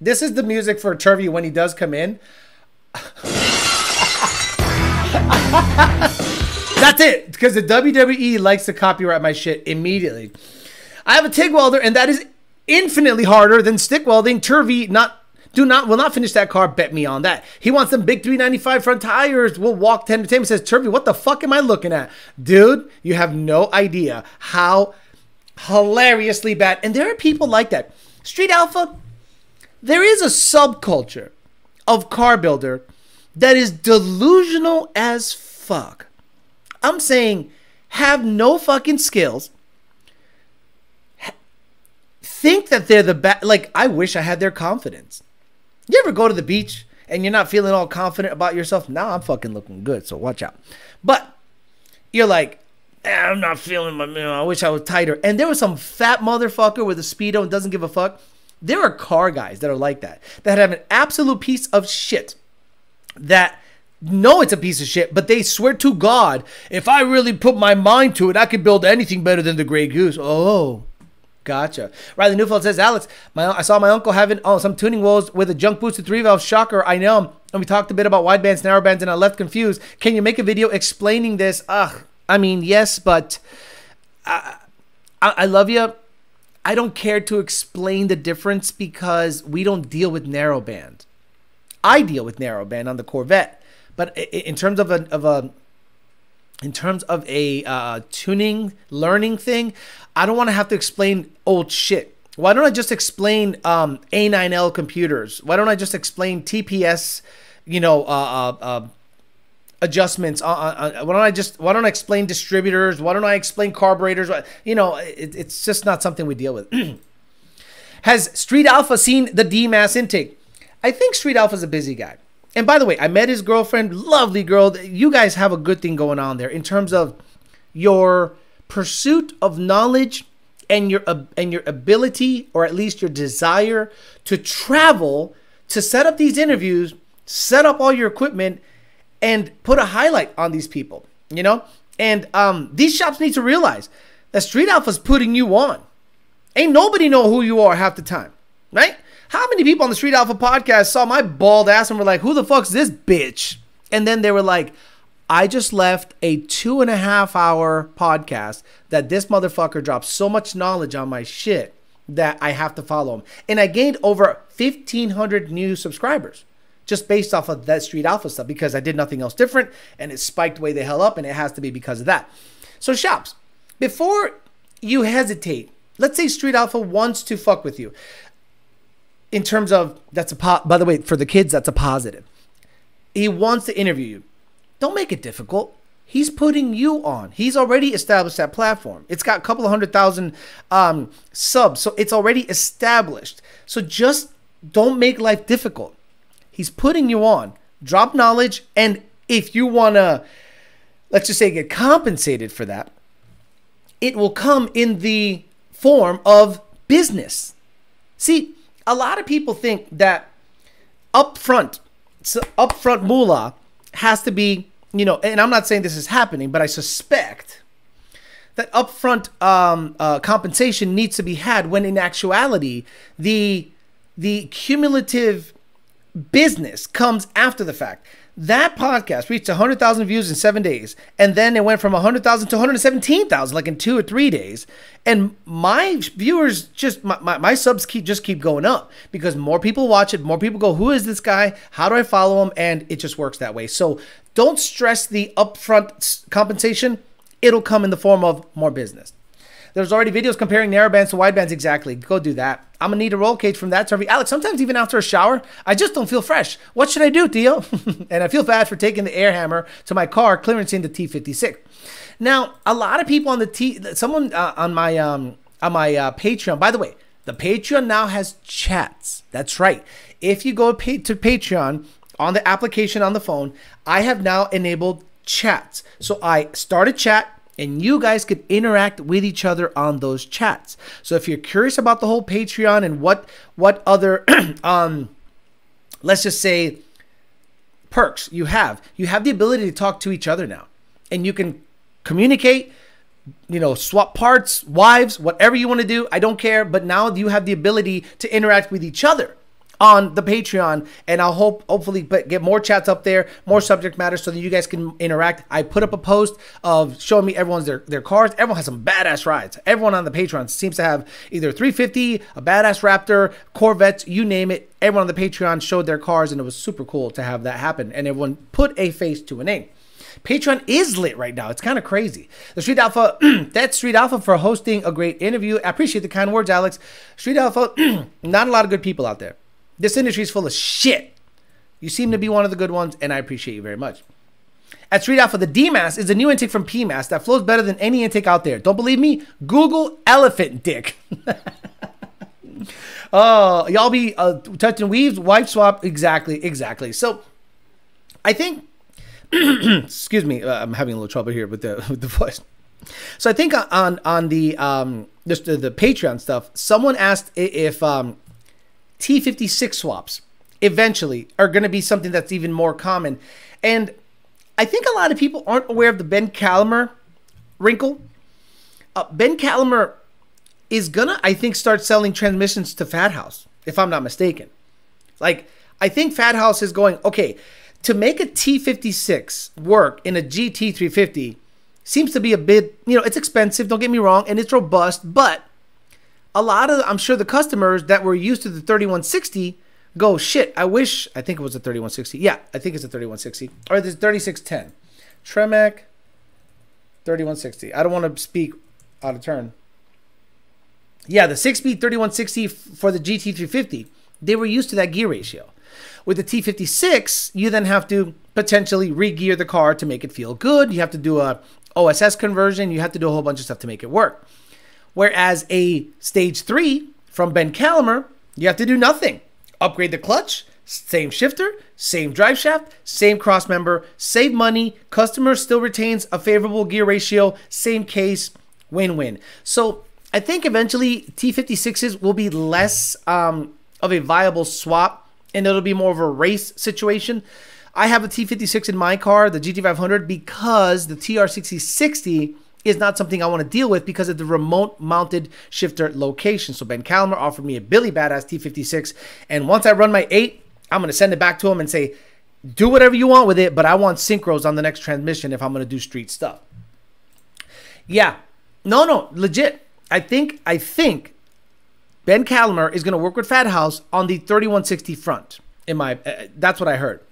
This is the music for Turvy when he does come in. That's it, because the WWE likes to copyright my shit immediately. I have a TIG welder, and that is infinitely harder than stick welding. Turvy will not finish that car. Bet me on that. He wants them big 395 front tires. We'll walk 10 to 10. He says, Turvy, what the fuck am I looking at, dude? You have no idea how hilariously bad. And there are people like that. Street Alpha, there is a subculture of car builder that is delusional as fuck. I'm saying have no fucking skills. Think that they're the best. Like, I wish I had their confidence. You ever go to the beach and you're not feeling all confident about yourself? Now I'm fucking looking good, so watch out. But you're like, I'm not feeling my, I wish I was tighter. And there was some fat motherfucker with a Speedo and doesn't give a fuck. There are car guys that are like that, that have an absolute piece of shit. That know it's a piece of shit, but they swear to God, if I really put my mind to it, I could build anything better than the Grey Goose. Oh, gotcha. Riley Newfeld says, Alex, I saw my uncle having some tuning woes with a junk boosted 3-valve shocker. I know him. And we talked a bit about wide bands, narrow bands, and I left confused. Can you make a video explaining this? Ugh. I mean, yes, but I love you. I don't care to explain the difference because we don't deal with narrowband. I deal with narrowband on the Corvette, but in terms of a tuning learning thing, I don't want to have to explain old shit. Why don't I just explain A9L computers? Why don't I just explain TPS, you know, adjustments? Why don't I explain distributors? Why don't I explain carburetors? You know, it's just not something we deal with. Has Street Alpha seen the D-Mass intake? I think Street Alpha's a busy guy. And by the way, I met his girlfriend, lovely girl. You guys have a good thing going on there in terms of your pursuit of knowledge and your ability, or at least your desire, to travel, to set up these interviews, set up all your equipment, and put a highlight on these people, you know? And these shops need to realize that Street Alpha's putting you on. Ain't nobody know who you are half the time, right? How many people on the Street Alpha podcast saw my bald ass and were like, who the fuck's this bitch? And then they were like, I just left a 2.5-hour podcast that this motherfucker dropped so much knowledge on my shit that I have to follow him. And I gained over 1,500 new subscribers just based off of that Street Alpha stuff because I did nothing else different and it spiked way the hell up, and it has to be because of that. So shops, before you hesitate, let's say Street Alpha wants to fuck with you. In terms of, that's a by the way, for the kids, that's a positive. He wants to interview you. Don't make it difficult. He's putting you on. He's already established that platform. It's got a couple of 100,000 subs, so it's already established. So just don't make life difficult. He's putting you on. Drop knowledge, and if you want to, let's just say, get compensated for that, it will come in the form of business. See, a lot of people think that upfront moolah has to be, you know, and I'm not saying this is happening, but I suspect that upfront compensation needs to be had when in actuality, the cumulative business comes after the fact. That podcast reached 100,000 views in 7 days, and then it went from 100,000 to 117,000, like in 2 or 3 days. And my viewers just, my subs just keep going up because more people watch it, more people go, who is this guy? How do I follow him? And it just works that way. So don't stress the upfront compensation. It'll come in the form of more business. There's already videos comparing narrowbands to widebands. Exactly. Go do that. I'm going to need a roll cage from that survey. Alex, sometimes even after a shower, I just don't feel fresh. What should I do, Theo? And I feel bad for taking the air hammer to my car, clearancing the T56. Now, a lot of people on the someone on my Patreon, by the way, the Patreon now has chats. That's right. If you go to Patreon on the application on the phone, I have now enabled chats. So I start a chat, and you guys could interact with each other on those chats. So if you're curious about the whole Patreon and what other, let's just say, perks you have the ability to talk to each other now. And you can communicate, you know, swap parts, wives, whatever you want to do. I don't care. But now you have the ability to interact with each other on the Patreon, and I'll hopefully get more chats up there, more subject matter so that you guys can interact. I put up a post of showing me everyone's their cars. Everyone has some badass rides. Everyone on the Patreon seems to have either 350, a badass Raptor, Corvettes, you name it. Everyone on the Patreon showed their cars, and it was super cool to have that happen, and everyone put a face to a name. Patreon is lit right now. It's kind of crazy. The Street Alpha, that's Street Alpha for hosting a great interview. I appreciate the kind words, Alex. Street Alpha, not a lot of good people out there. This industry is full of shit. You seem to be one of the good ones, and I appreciate you very much. At Street Alpha, the D-Mass is a new intake from P-Mass that flows better than any intake out there. Don't believe me? Google elephant dick. Oh, y'all be touching weaves, wife swap. Exactly, exactly. So I think, excuse me, I'm having a little trouble here with the voice. So I think on the Patreon stuff, someone asked if T56 swaps eventually are going to be something that's even more common. And I think a lot of people aren't aware of the Ben Callimer wrinkle. Ben Callimer is going to, I think, start selling transmissions to Fat House, if I'm not mistaken. Like, I think Fat House is going, okay, to make a T56 work in a GT350, seems to be a bit, it's expensive, don't get me wrong, and it's robust, but a lot of, I'm sure the customers that were used to the 3160 go, shit, I think it was a 3160. Yeah, I think it's a 3160. Or this 3610. Tremec 3160. I don't want to speak out of turn. Yeah, the 6-speed 3160 for the GT350, they were used to that gear ratio. With the T56, you then have to potentially re-gear the car to make it feel good. You have to do a OSS conversion. You have to do a whole bunch of stuff to make it work. Whereas a Stage 3 from Ben Callender, you have to do nothing. Upgrade the clutch, same shifter, same drive shaft, same cross member, save money, customer still retains a favorable gear ratio, same case, win-win. So I think eventually T56s will be less of a viable swap, and it'll be more of a race situation. I have a T56 in my car, the GT500, because the TR6060 is not something I want to deal with because of the remote mounted shifter location. So Ben Callender offered me a Billy Badass T56, and once I run my 8, I'm going to send it back to him and say, do whatever you want with it, but I want synchros on the next transmission if I'm going to do street stuff. Yeah, no, legit. I think Ben Callender is going to work with Fat House on the 3160 front. That's what I heard.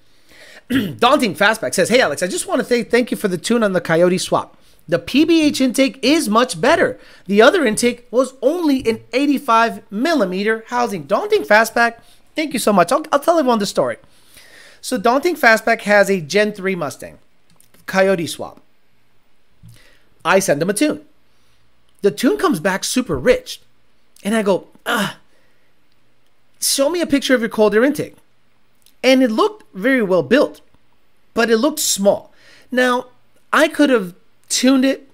Daunting Fastback says, hey Alex, I just want to thank you for the tune on the Coyote swap. The PBH intake is much better. The other intake was only an 85mm housing. Daunting Fastback, thank you so much. I'll tell everyone the story. So Daunting Fastback has a Gen 3 Mustang, Coyote swap. I send him a tune. The tune comes back super rich. And I go, show me a picture of your cold air intake. And it looked very well built, but it looked small. Now, I could have tuned it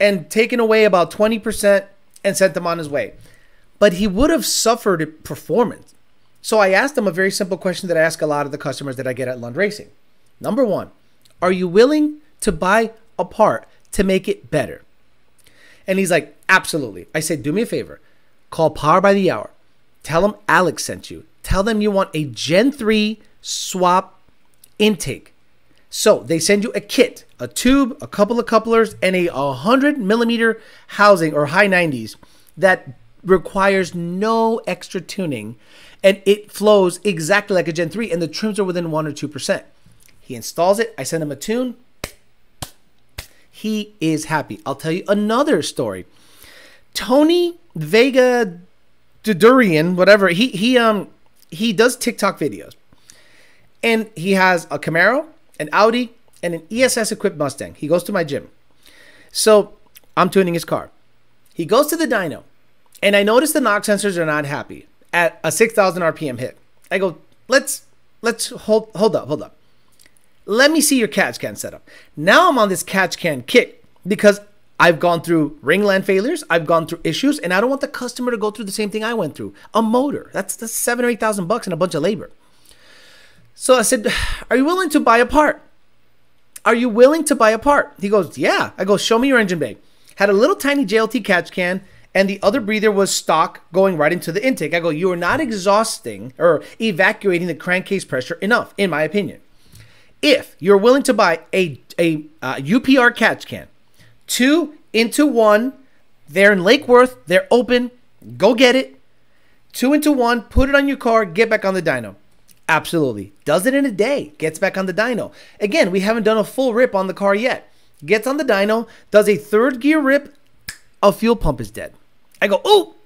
and taken away about 20% and sent him on his way. But he would have suffered performance. So I asked him a very simple question that I ask a lot of the customers that I get at Lund Racing. Number one, are you willing to buy a part to make it better? And he's like, absolutely. I said, do me a favor. Call Power by the Hour. Tell them Alex sent you. Tell them you want a Gen 3 swap intake. So they send you a kit, a tube, a couple of couplers, and a 100mm housing or high 90s that requires no extra tuning, and it flows exactly like a Gen 3, and the trims are within 1 or 2%. He installs it. I send him a tune. He is happy. I'll tell you another story. Tony Vega Dudurian, whatever, he does TikTok videos, and he has a Camaro, an Audi, and an ESS-equipped Mustang. He goes to my gym. So I'm tuning his car. He goes to the dyno, and I notice the knock sensors are not happy at a 6,000 RPM hit. I go, let's hold up. Let me see your catch can setup. Now I'm on this catch can kick because I've gone through ringland failures, I've gone through issues, and I don't want the customer to go through the same thing I went through. A motor, that's $7,000 or $8,000 and a bunch of labor. So I said, are you willing to buy a part? Are you willing to buy a part? He goes, yeah. I go, show me your engine bay. Had a little tiny JLT catch can, and the other breather was stock going right into the intake. I go, you are not exhausting or evacuating the crankcase pressure enough, in my opinion. If you're willing to buy a UPR catch can, 2 into 1, they're in Lake Worth, they're open, go get it. 2 into 1, put it on your car, get back on the dyno. Absolutely. Does it in a day. Gets back on the dyno. Again, we haven't done a full rip on the car yet. Gets on the dyno, does a third gear rip, a fuel pump is dead. I go, oh,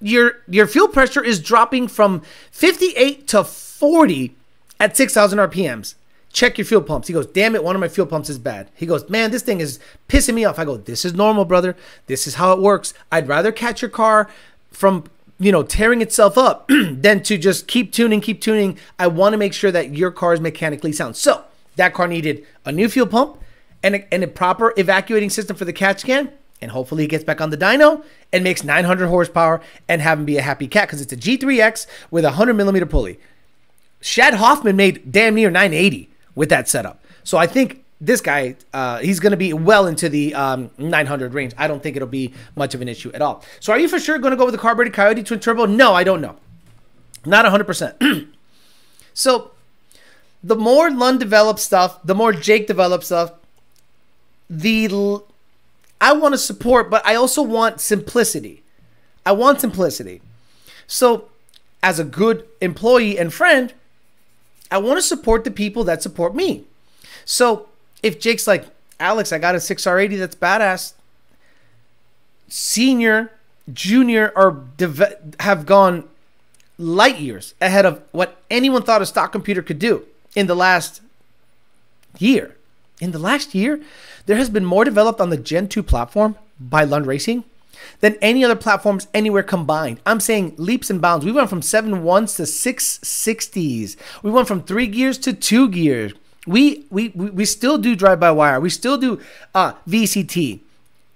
your fuel pressure is dropping from 58 to 40 at 6,000 RPMs. Check your fuel pumps. He goes, damn it, one of my fuel pumps is bad. He goes, man, this thing is pissing me off. I go, this is normal, brother. This is how it works. I'd rather catch your car from tearing itself up than to just keep tuning. I want to make sure that your car is mechanically sound. So that car needed a new fuel pump and a proper evacuating system for the catch can, and hopefully it gets back on the dyno and makes 900 horsepower and have him be a happy cat because it's a G3X with a 100mm pulley. Shad Hoffman made damn near 980 with that setup. So I think this guy, he's going to be well into the 900 range. I don't think it'll be much of an issue at all. So are you for sure going to go with the carbureted Coyote twin turbo? No, I don't know. Not 100%. So the more Lund develops stuff, the more Jake develops stuff, the I want to support, but I also want simplicity. I want simplicity. So as a good employee and friend, I want to support the people that support me. So if Jake's like, Alex, I got a 6R80 that's badass. Senior, Junior have gone light years ahead of what anyone thought a stock computer could do in the last year. In the last year, there has been more developed on the Gen 2 platform by Lund Racing than any other platforms anywhere combined. I'm saying leaps and bounds. We went from 7.1s to 6.60s. We went from 3 gears to 2 gears. We still do drive-by-wire. We still do VCT.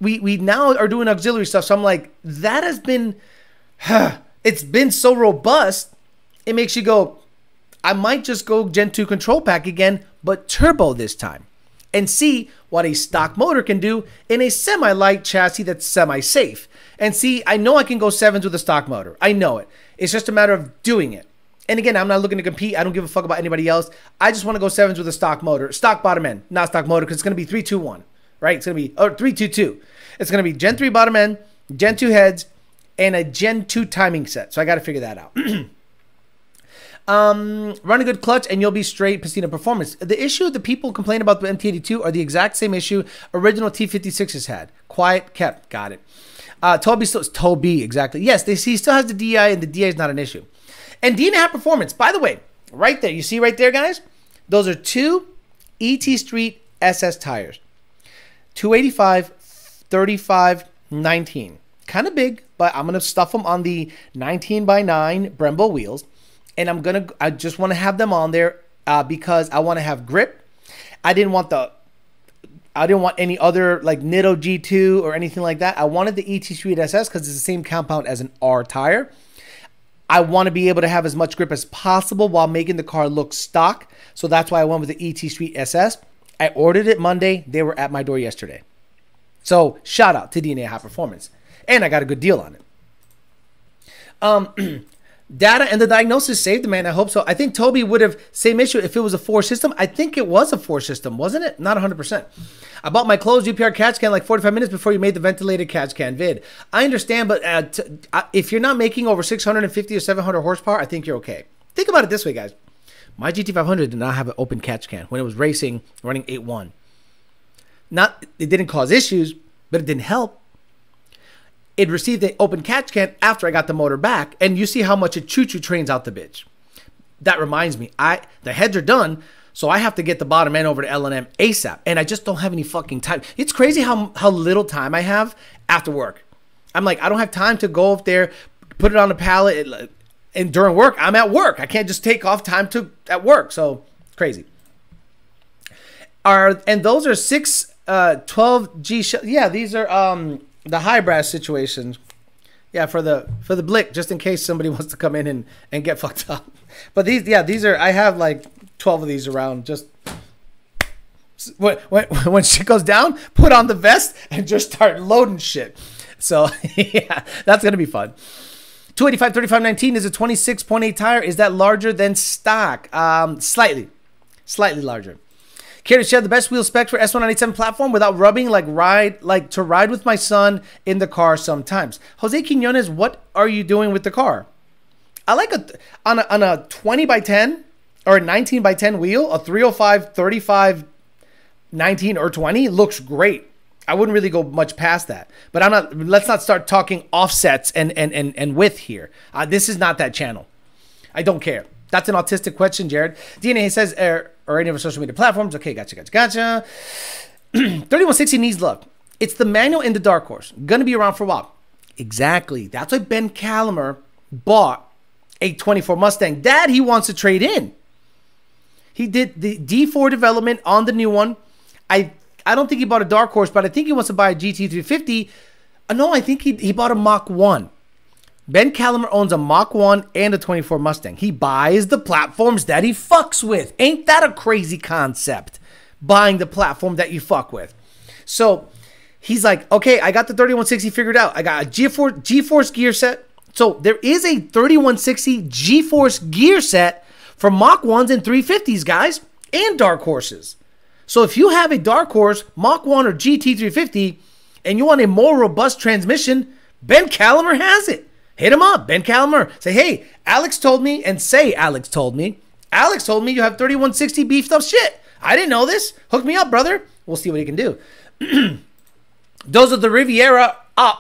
We now are doing auxiliary stuff. So I'm like, that has been, it's been so robust, it makes you go, I might just go Gen 2 control pack again, but turbo this time, and see what a stock motor can do in a semi-light chassis that's semi-safe. And see, I know I can go 7s with a stock motor. I know it. It's just a matter of doing it. And again, I'm not looking to compete. I don't give a fuck about anybody else. I just want to go 7s with a stock motor. Stock bottom end, not stock motor, because it's going to be 3-2-1. Right? It's going to be, or 3-2-2. It's going to be Gen 3 bottom end, Gen 2 heads, and a Gen 2 timing set. So I got to figure that out. Run a good clutch and you'll be straight Patina performance. The issue the people complain about the MT82 are the exact same issue original T56s had. Quiet kept. Got it. Toby still is Toby, exactly. Yes, he still has the DI, and the DI is not an issue. And D&A performance, by the way, right there. You see right there, guys? Those are 2 ET Street SS tires. 285, 35, 19. Kind of big, but I'm going to stuff them on the 19x9 Brembo wheels. And I'm going to, I just want to have them on there because I want to have grip. I didn't want any other like Nitto G2 or anything like that. I wanted the ET Street SS because it's the same compound as an R tire. I want to be able to have as much grip as possible while making the car look stock. So that's why I went with the ET Street SS. I ordered it Monday. They were at my door yesterday. So shout out to D&A High Performance. And I got a good deal on it. Data and the diagnosis saved the man. I hope so. I think Toby would have same issue if it was a 4 system. I think it was a 4 system, wasn't it? Not 100%. I bought my closed UPR catch can like 45 minutes before you made the ventilated catch can vid. I understand, but if you're not making over 650 or 700 horsepower, I think you're okay. Think about it this way, guys. My GT500 did not have an open catch can when it was racing, running 8.1. It didn't cause issues, but it didn't help. It received an open catch can after I got the motor back, and you see how much it choo-choo trains out the bitch. That reminds me, the heads are done, so I have to get the bottom end over to L&M ASAP, and I just don't have any fucking time. It's crazy how little time I have after work. I'm like, I don't have time to go up there, put it on a pallet, and during work, I'm at work. I can't just take off time at work. So crazy. And those are 6 12G shells. Yeah, these are the high brass situations. Yeah, for the blick, just in case somebody wants to come in and get fucked up. But these, yeah, these are, I have like 12 of these around. Just when shit goes down, put on the vest and just start loading shit. So yeah, that's gonna be fun. 285, 35, 19 is a 26.8 tire. Is that larger than stock? Slightly larger. Care to share the best wheel specs for S197 platform without rubbing like to ride with my son in the car sometimes. Jose Quinones, what are you doing with the car? I like on a 20x10 or a 19x10 wheel, a 305, 35, 19 or 20 looks great. I wouldn't really go much past that, but I'm not. Let's not start talking offsets and width here. This is not that channel. I don't care. That's an autistic question, Jared. DNA says, or any of our social media platforms. Okay, gotcha. 3160 needs love. It's the manual in the dark horse. Gonna be around for a while. Exactly. That's why Ben Callummer bought a 24 Mustang that he wants to trade in. He did the D4 development on the new one. I don't think he bought a dark horse, but I think he wants to buy a GT350. No, I think he bought a Mach 1. Ben Callummer owns a Mach 1 and a 24 Mustang. He buys the platforms that he fucks with. Ain't that a crazy concept? Buying the platform that you fuck with. So he's like, okay, I got the 3160 figured out. I got a G-Force gear set. So there is a 3160 G-Force gear set for Mach 1s and 350s, guys, and dark horses. So if you have a dark horse, Mach 1 or GT350, and you want a more robust transmission, Ben Callender has it. Hit him up, Ben Callender. Say, hey, Alex told me, and say Alex told me. Alex told me you have 3160 beefed up shit. I didn't know this. Hook me up, brother. We'll see what he can do. Those of the Riviera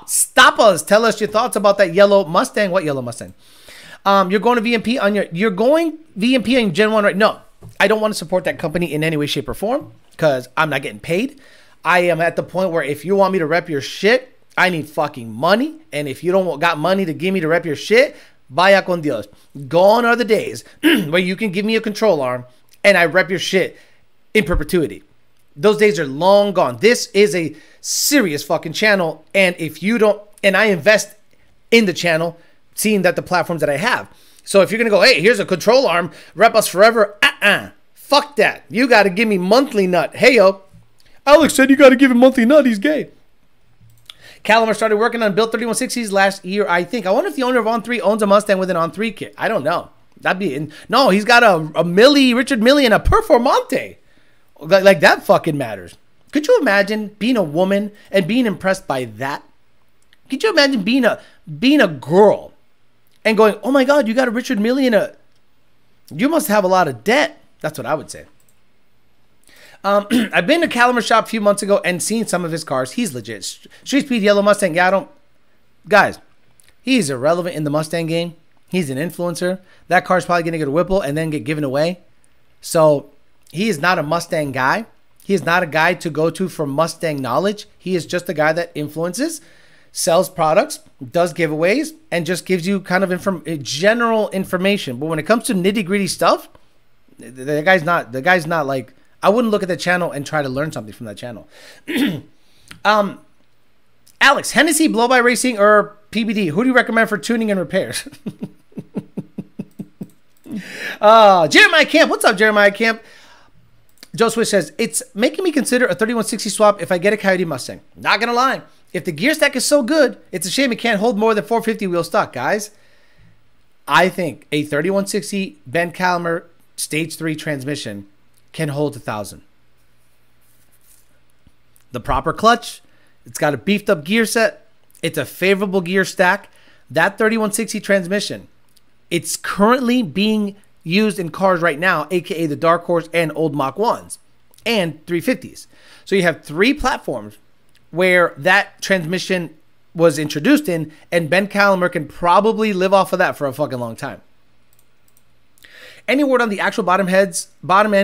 stop us. Tell us your thoughts about that yellow Mustang. What yellow Mustang? You're going to VMP on your... You're going VMP on Gen 1 right... No, I don't want to support that company in any way, shape, or form because I'm not getting paid. I am at the point where if you want me to rep your shit, I need fucking money. And if you don't got money to give me to rep your shit, vaya con Dios. Gone are the days where you can give me a control arm and I rep your shit in perpetuity. Those days are long gone. This is a serious fucking channel. And if you don't... And I invest in the channel, seeing that the platforms that I have. So if you're going to go, hey, here's a control arm, rep us forever, fuck that. You got to give me monthly nut. Hey, yo, Alex said you got to give him monthly nut. He's gay. Callender started working on built 3160s last year, I think. I wonder if the owner of On3 owns a Mustang with an On3 kit. I don't know. That'd be... No, he's got a Millie, Richard Millie, and a Performante. Like that fucking matters. Could you imagine being a woman and being impressed by that? Could you imagine being a girl and going, oh my God, you got a Richard Mille and a... You must have a lot of debt. That's what I would say. I've been to Callender shop a few months ago and seen some of his cars. He's legit. Street Speed Yellow Mustang. Yeah, I don't... Guys, he's irrelevant in the Mustang game. He's an influencer. That car's probably going to get a Whipple and then get given away. So... He is not a Mustang guy. He is not a guy to go to for Mustang knowledge. He is just a guy that influences, sells products, does giveaways, and just gives you kind of general information. But when it comes to nitty-gritty stuff, the guy's not like... I wouldn't look at the channel and try to learn something from that channel. Alex, Hennessy, Blow By Racing, or PBD, who do you recommend for tuning and repairs? Jeremiah Camp. What's up, Jeremiah Camp? Joe Swiss says, it's making me consider a 3160 swap if I get a Coyote Mustang. Not going to lie. If the gear stack is so good, it's a shame it can't hold more than 450 wheel stock, guys. I think a 3160 Ben Callender Stage 3 transmission can hold 1,000. The proper clutch. It's got a beefed up gear set. It's a favorable gear stack. That 3160 transmission, it's currently being used in cars right now, aka the Dark Horse and old Mach 1s and 350s. So you have three platforms where that transmission was introduced in, and Ben Callender can probably live off of that for a fucking long time. Any word on the actual bottom end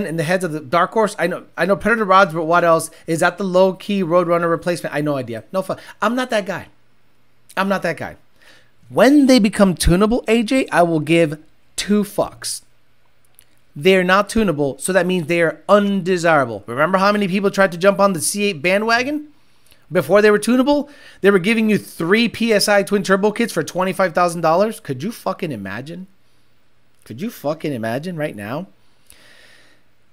and the heads of the Dark Horse? I know Predator rods, but what else? Is that the low-key Roadrunner replacement? I no idea. No fun. I'm not that guy. I'm not that guy. When they become tunable, AJ, I will give two fucks. They're not tunable, so that means they are undesirable. Remember how many people tried to jump on the C8 bandwagon before they were tunable? They were giving you 3 PSI twin turbo kits for $25,000. Could you fucking imagine? Could you fucking imagine right now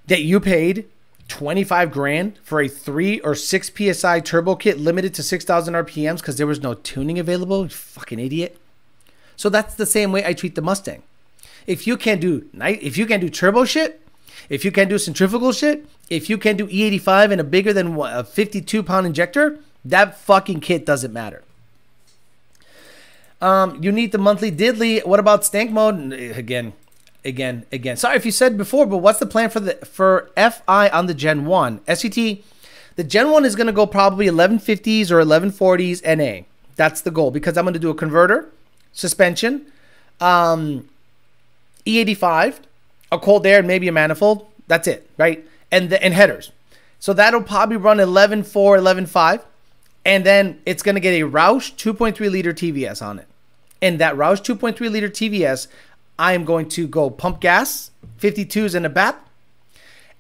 that you paid 25 grand for a 3 or 6 PSI turbo kit limited to 6,000 RPMs because there was no tuning available? You fucking idiot. So that's the same way I treat the Mustang. If you can't do turbo shit, if you can't do centrifugal shit, if you can't do E85 and a bigger than a 52-pound injector, that fucking kit doesn't matter. You need the monthly diddly. What about stank mode? Again. Sorry if you said before, but what's the plan for FI on the Gen 1? SCT, the Gen 1 is going to go probably 1150s or 1140s NA. That's the goal because I'm going to do a converter, suspension, E85, a cold air, and maybe a manifold. That's it, right? And headers. So that'll probably run 11.4, 11.5. And then it's going to get a Roush 2.3 liter TVS on it. And that Roush 2.3 liter TVS, I am going to go pump gas, 52s and a BAP.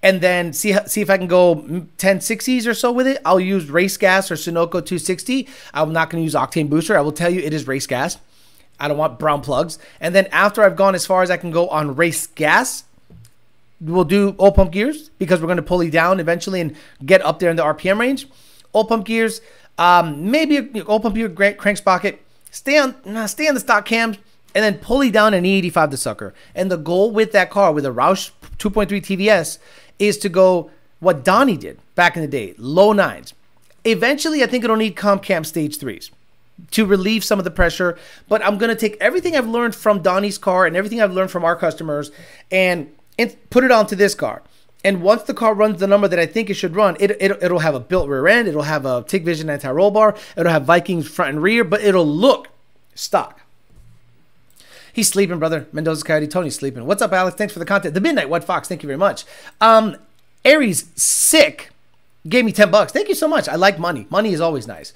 And then see if I can go 1060s or so with it. I'll use race gas or Sunoco 260. I'm not going to use octane booster. I will tell you it is race gas. I don't want brown plugs. And then after I've gone as far as I can go on race gas, we'll do oil pump gears because we're going to pulley down eventually and get up there in the RPM range. Oil pump gears, maybe oil pump gear crank sprocket, stay on the stock cams, and then pulley down an E85 the sucker. And the goal with that car, with a Roush 2.3 TVS, is to go what Donnie did back in the day, low nines. Eventually, I think it'll need comp camp stage 3s to relieve some of the pressure. But I'm going to take everything I've learned from Donnie's car and everything I've learned from our customers and put it onto this car. And once the car runs the number that I think it should run, it'll have a built rear end. It'll have a TIG Vision anti-roll bar. It'll have Vikings front and rear, but it'll look stock. He's sleeping, brother. Mendoza Coyote, Tony's sleeping. What's up, Alex? Thanks for the content. The Midnight White Fox, thank you very much. Aries Sick gave me $10. Thank you so much. I like money. Money is always nice.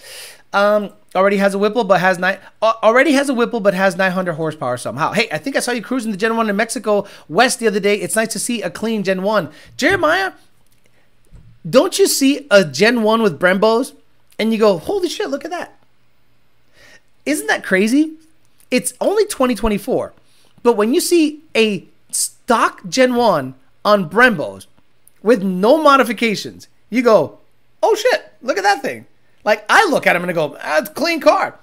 Already has a Whipple, but has 900 horsepower somehow. Hey, I think I saw you cruising the Gen 1 in Mexico West the other day. It's nice to see a clean Gen 1. Jeremiah, don't you see a Gen 1 with Brembos and you go, holy shit, look at that. Isn't that crazy? It's only 2024, but when you see a stock Gen 1 on Brembos with no modifications, you go, oh shit, look at that thing. Like, I look at him and I go, ah, it's a clean car.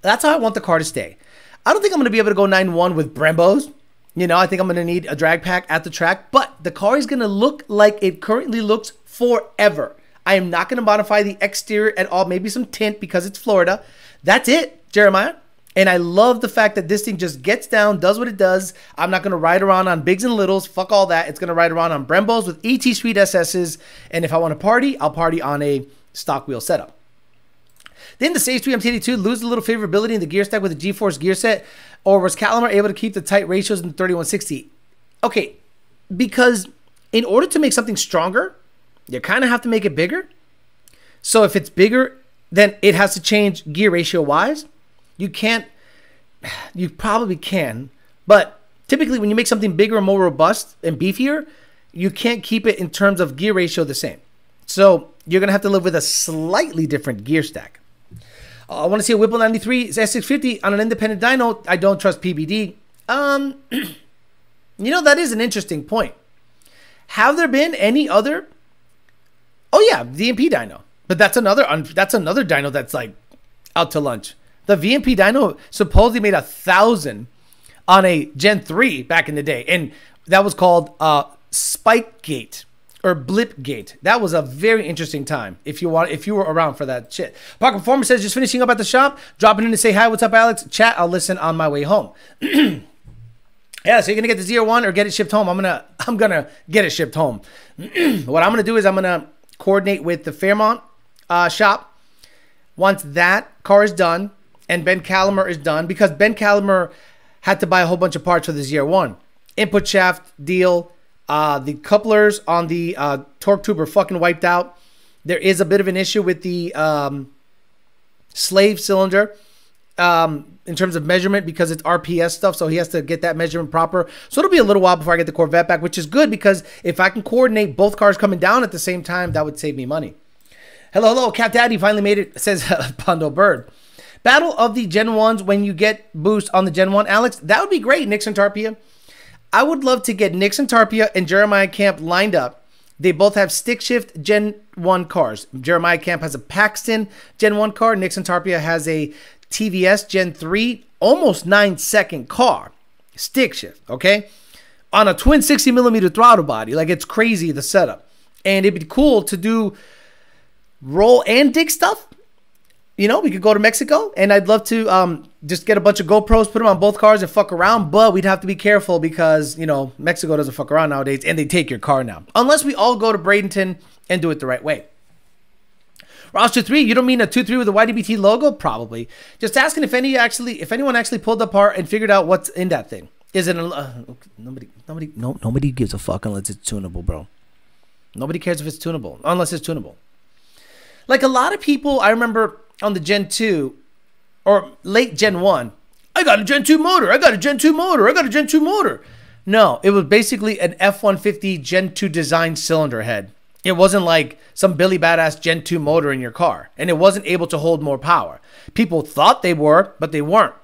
That's how I want the car to stay. I don't think I'm going to be able to go 9.1 with Brembos. You know, I think I'm going to need a drag pack at the track. But the car is going to look like it currently looks forever. I am not going to modify the exterior at all. Maybe some tint because it's Florida. That's it, Jeremiah. And I love the fact that this thing just gets down, does what it does. I'm not going to ride around on bigs and littles. Fuck all that. It's going to ride around on Brembos with ET Street SSs. And if I want to party, I'll party on a stock wheel setup. Didn't the Sage 3 MT82 lose a little favorability in the gear stack with the GeForce gear set? Or was Calamar able to keep the tight ratios in the 3160? Okay, because in order to make something stronger, you kind of have to make it bigger. So if it's bigger, then it has to change gear ratio-wise. You can't, you probably can, but typically when you make something bigger and more robust and beefier, you can't keep it in terms of gear ratio the same. So you're going to have to live with a slightly different gear stack. I want to see a Whipple 93 S650 on an independent dyno. I don't trust PBD. You know, that is an interesting point. Have there been any other? Oh yeah, VMP dyno. But that's another dyno that's like out to lunch. The VMP dyno supposedly made 1,000 on a Gen 3 back in the day. And that was called Spike Gate. Or Blipgate. That was a very interesting time if you were around for that shit. Park Performer says, just finishing up at the shop, dropping in to say hi. What's up, Alex? Chat, I'll listen on my way home. Yeah, so you're gonna get the Z01 or get it shipped home. I'm gonna get it shipped home. What I'm gonna do is I'm gonna coordinate with the Fairmont shop once that car is done and Ben Calamar is done, because Ben Calamar had to buy a whole bunch of parts for the Z01. Input shaft, deal. The couplers on the torque tube are fucking wiped out. There is a bit of an issue with the slave cylinder in terms of measurement because it's RPS stuff, so he has to get that measurement proper. So it'll be a little while before I get the Corvette back, which is good because if I can coordinate both cars coming down at the same time, that would save me money. Hello, hello, Cap Daddy finally made it, says Pondo Bird. Battle of the Gen 1s when you get boost on the Gen 1, Alex. That would be great, Nixon Tarpia. I would love to get Nixon Tarpia and Jeremiah Camp lined up. They both have stick shift Gen 1 cars. Jeremiah Camp has a Paxton Gen 1 car. Nixon Tarpia has a TVS Gen 3, almost 9-second car. Stick shift, okay? On a twin 60mm throttle body. Like, it's crazy, the setup. And it'd be cool to do roll and dig stuff. You know, we could go to Mexico, and I'd love to just get a bunch of GoPros, put them on both cars, and fuck around. But we'd have to be careful because, you know, Mexico doesn't fuck around nowadays, and they take your car now. Unless we all go to Bradenton and do it the right way. Roster 3, you don't mean a 2-3 with a YDBT logo? Probably. Just asking if anyone actually pulled apart and figured out what's in that thing. Is it nobody gives a fuck unless it's tunable, bro. Nobody cares if it's tunable unless it's tunable. Like a lot of people, I remember. On the Gen 2 or late Gen 1, I got a Gen 2 motor. I got a Gen 2 motor. I got a Gen 2 motor. No, it was basically an F-150 Gen 2 design cylinder head. It wasn't like some Billy Badass Gen 2 motor in your car, and it wasn't able to hold more power. People thought they were, but they weren't.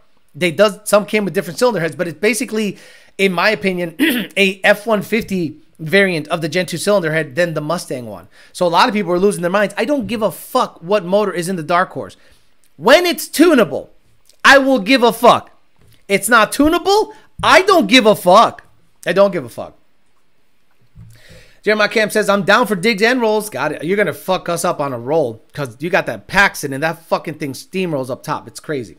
Some came with different cylinder heads, but it's basically, in my opinion, a F-150 variant of the Gen 2 cylinder head than the Mustang one. So a lot of people are losing their minds. I don't give a fuck what motor is in the Dark Horse. When it's tunable, I will give a fuck. It's not tunable, I don't give a fuck. I don't give a fuck. Jeremiah Camp says, I'm down for digs and rolls. Got it. You're going to fuck us up on a roll because you got that Paxton and that fucking thing steamrolls up top. It's crazy.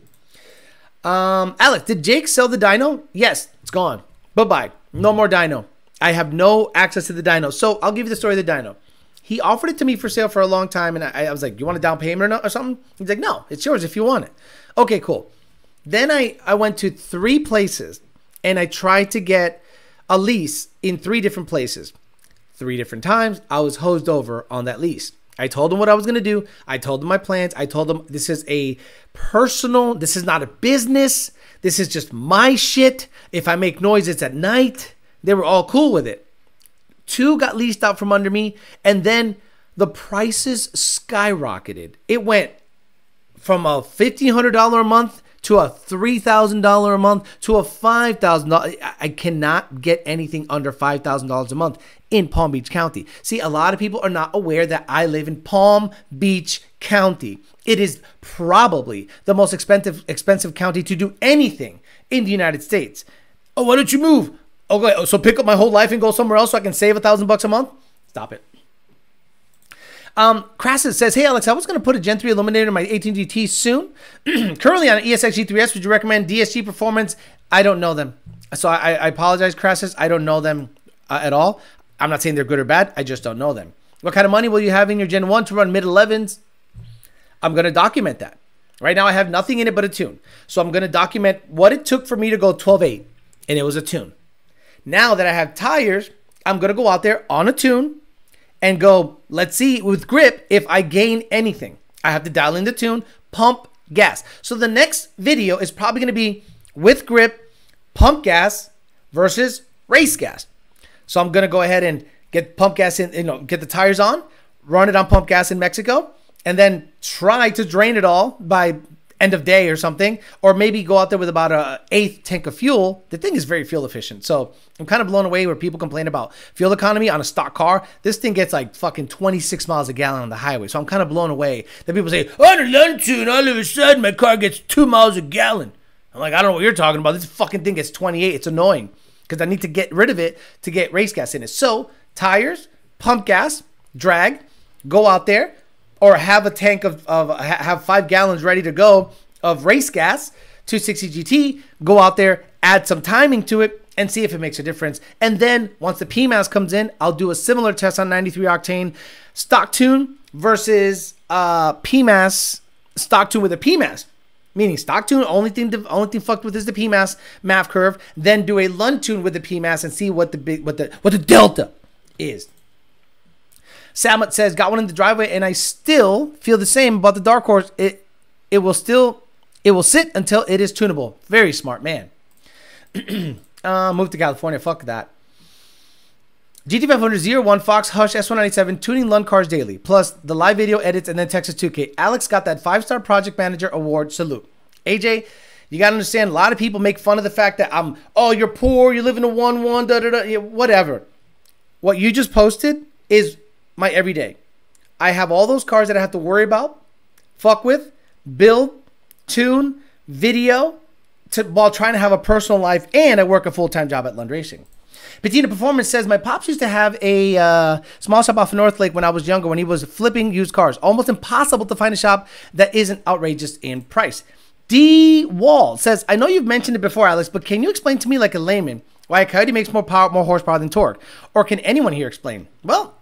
Alex, did Jake sell the dyno? Yes, it's gone. Bye-bye. No more dyno. I have no access to the dyno. So I'll give you the story of the dyno. He offered it to me for sale for a long time, and I was like, you want a down payment or something? He's like, no, it's yours if you want it. Okay, cool. Then I went to 3 places, and I tried to get a lease in 3 different places. 3 different times, I was hosed over on that lease. I told him what I was going to do. I told him my plans. I told him this is a personal, this is not a business. This is just my shit. If I make noise, it's at night. They were all cool with it. 2 got leased out from under me, and then the prices skyrocketed. It went from a $1,500 a month to a $3,000 a month to a $5,000. I cannot get anything under $5,000 a month in Palm Beach County. See, a lot of people are not aware that I live in Palm Beach County. It is probably the most expensive county to do anything in the United States. Oh, why don't you move? Okay, so pick up my whole life and go somewhere else so I can save $1,000 a month? Stop it. Crassus says, hey, Alex, I was going to put a Gen 3 Illuminator in my 18GT soon. Currently on an ESX G3S, would you recommend DSG Performance? I don't know them. So I apologize, Crassus. I don't know them at all. I'm not saying they're good or bad. I just don't know them. What kind of money will you have in your Gen 1 to run mid-11s? I'm going to document that. Right now I have nothing in it but a tune. So I'm going to document what it took for me to go 12.8, and it was a tune. Now that I have tires, I'm going to go out there on a tune and go, let's see with grip if I gain anything. I have to dial in the tune, pump gas. So the next video is probably going to be with grip, pump gas versus race gas. So I'm going to go ahead and get pump gas in, you know, get the tires on, run it on pump gas in Mexico, and then try to drain it all by end of day or something, or maybe go out there with about an 1/8 tank of fuel. The thing is very fuel efficient. So I'm kind of blown away where people complain about fuel economy on a stock car. This thing gets like fucking 26 miles a gallon on the highway. So I'm kind of blown away that people say, on a London tune, all of a sudden my car gets 2 miles a gallon. I'm like, I don't know what you're talking about. This fucking thing gets 28. It's annoying because I need to get rid of it to get race gas in it. So tires, pump gas, drag, go out there, or have a tank have 5 gallons ready to go of race gas, 260 GT, go out there, add some timing to it, and see if it makes a difference. And then once the PMAS comes in, I'll do a similar test on 93 octane stock tune versus PMAS stock tune with a PMAS. Meaning stock tune, only thing fucked with is the PMAS MAF curve. Then do a Lund tune with the PMAS and see what the delta is. Samet says, got one in the driveway and I still feel the same about the Dark Horse. It will sit until it is tunable. Very smart man. Move to California. Fuck that. GT500 01 Fox Hush S197 tuning Lund cars daily. Plus the live video edits and then Texas 2K. Alex got that 5-star project manager award. Salute. AJ, you got to understand, a lot of people make fun of the fact that I'm, oh, you're poor, you live in a 1-1, da-da-da, whatever. What you just posted is my everyday. I have all those cars that I have to worry about, fuck with, build, tune, video, while trying to have a personal life, and I work a full-time job at Lund Racing. Bettina Performance says, my pops used to have a small shop off North Lake when I was younger, when he was flipping used cars. Almost impossible to find a shop that isn't outrageous in price. D. Wall says, I know you've mentioned it before, Alex, but can you explain to me like a layman why a Coyote makes more horsepower than torque? Or can anyone here explain? Well,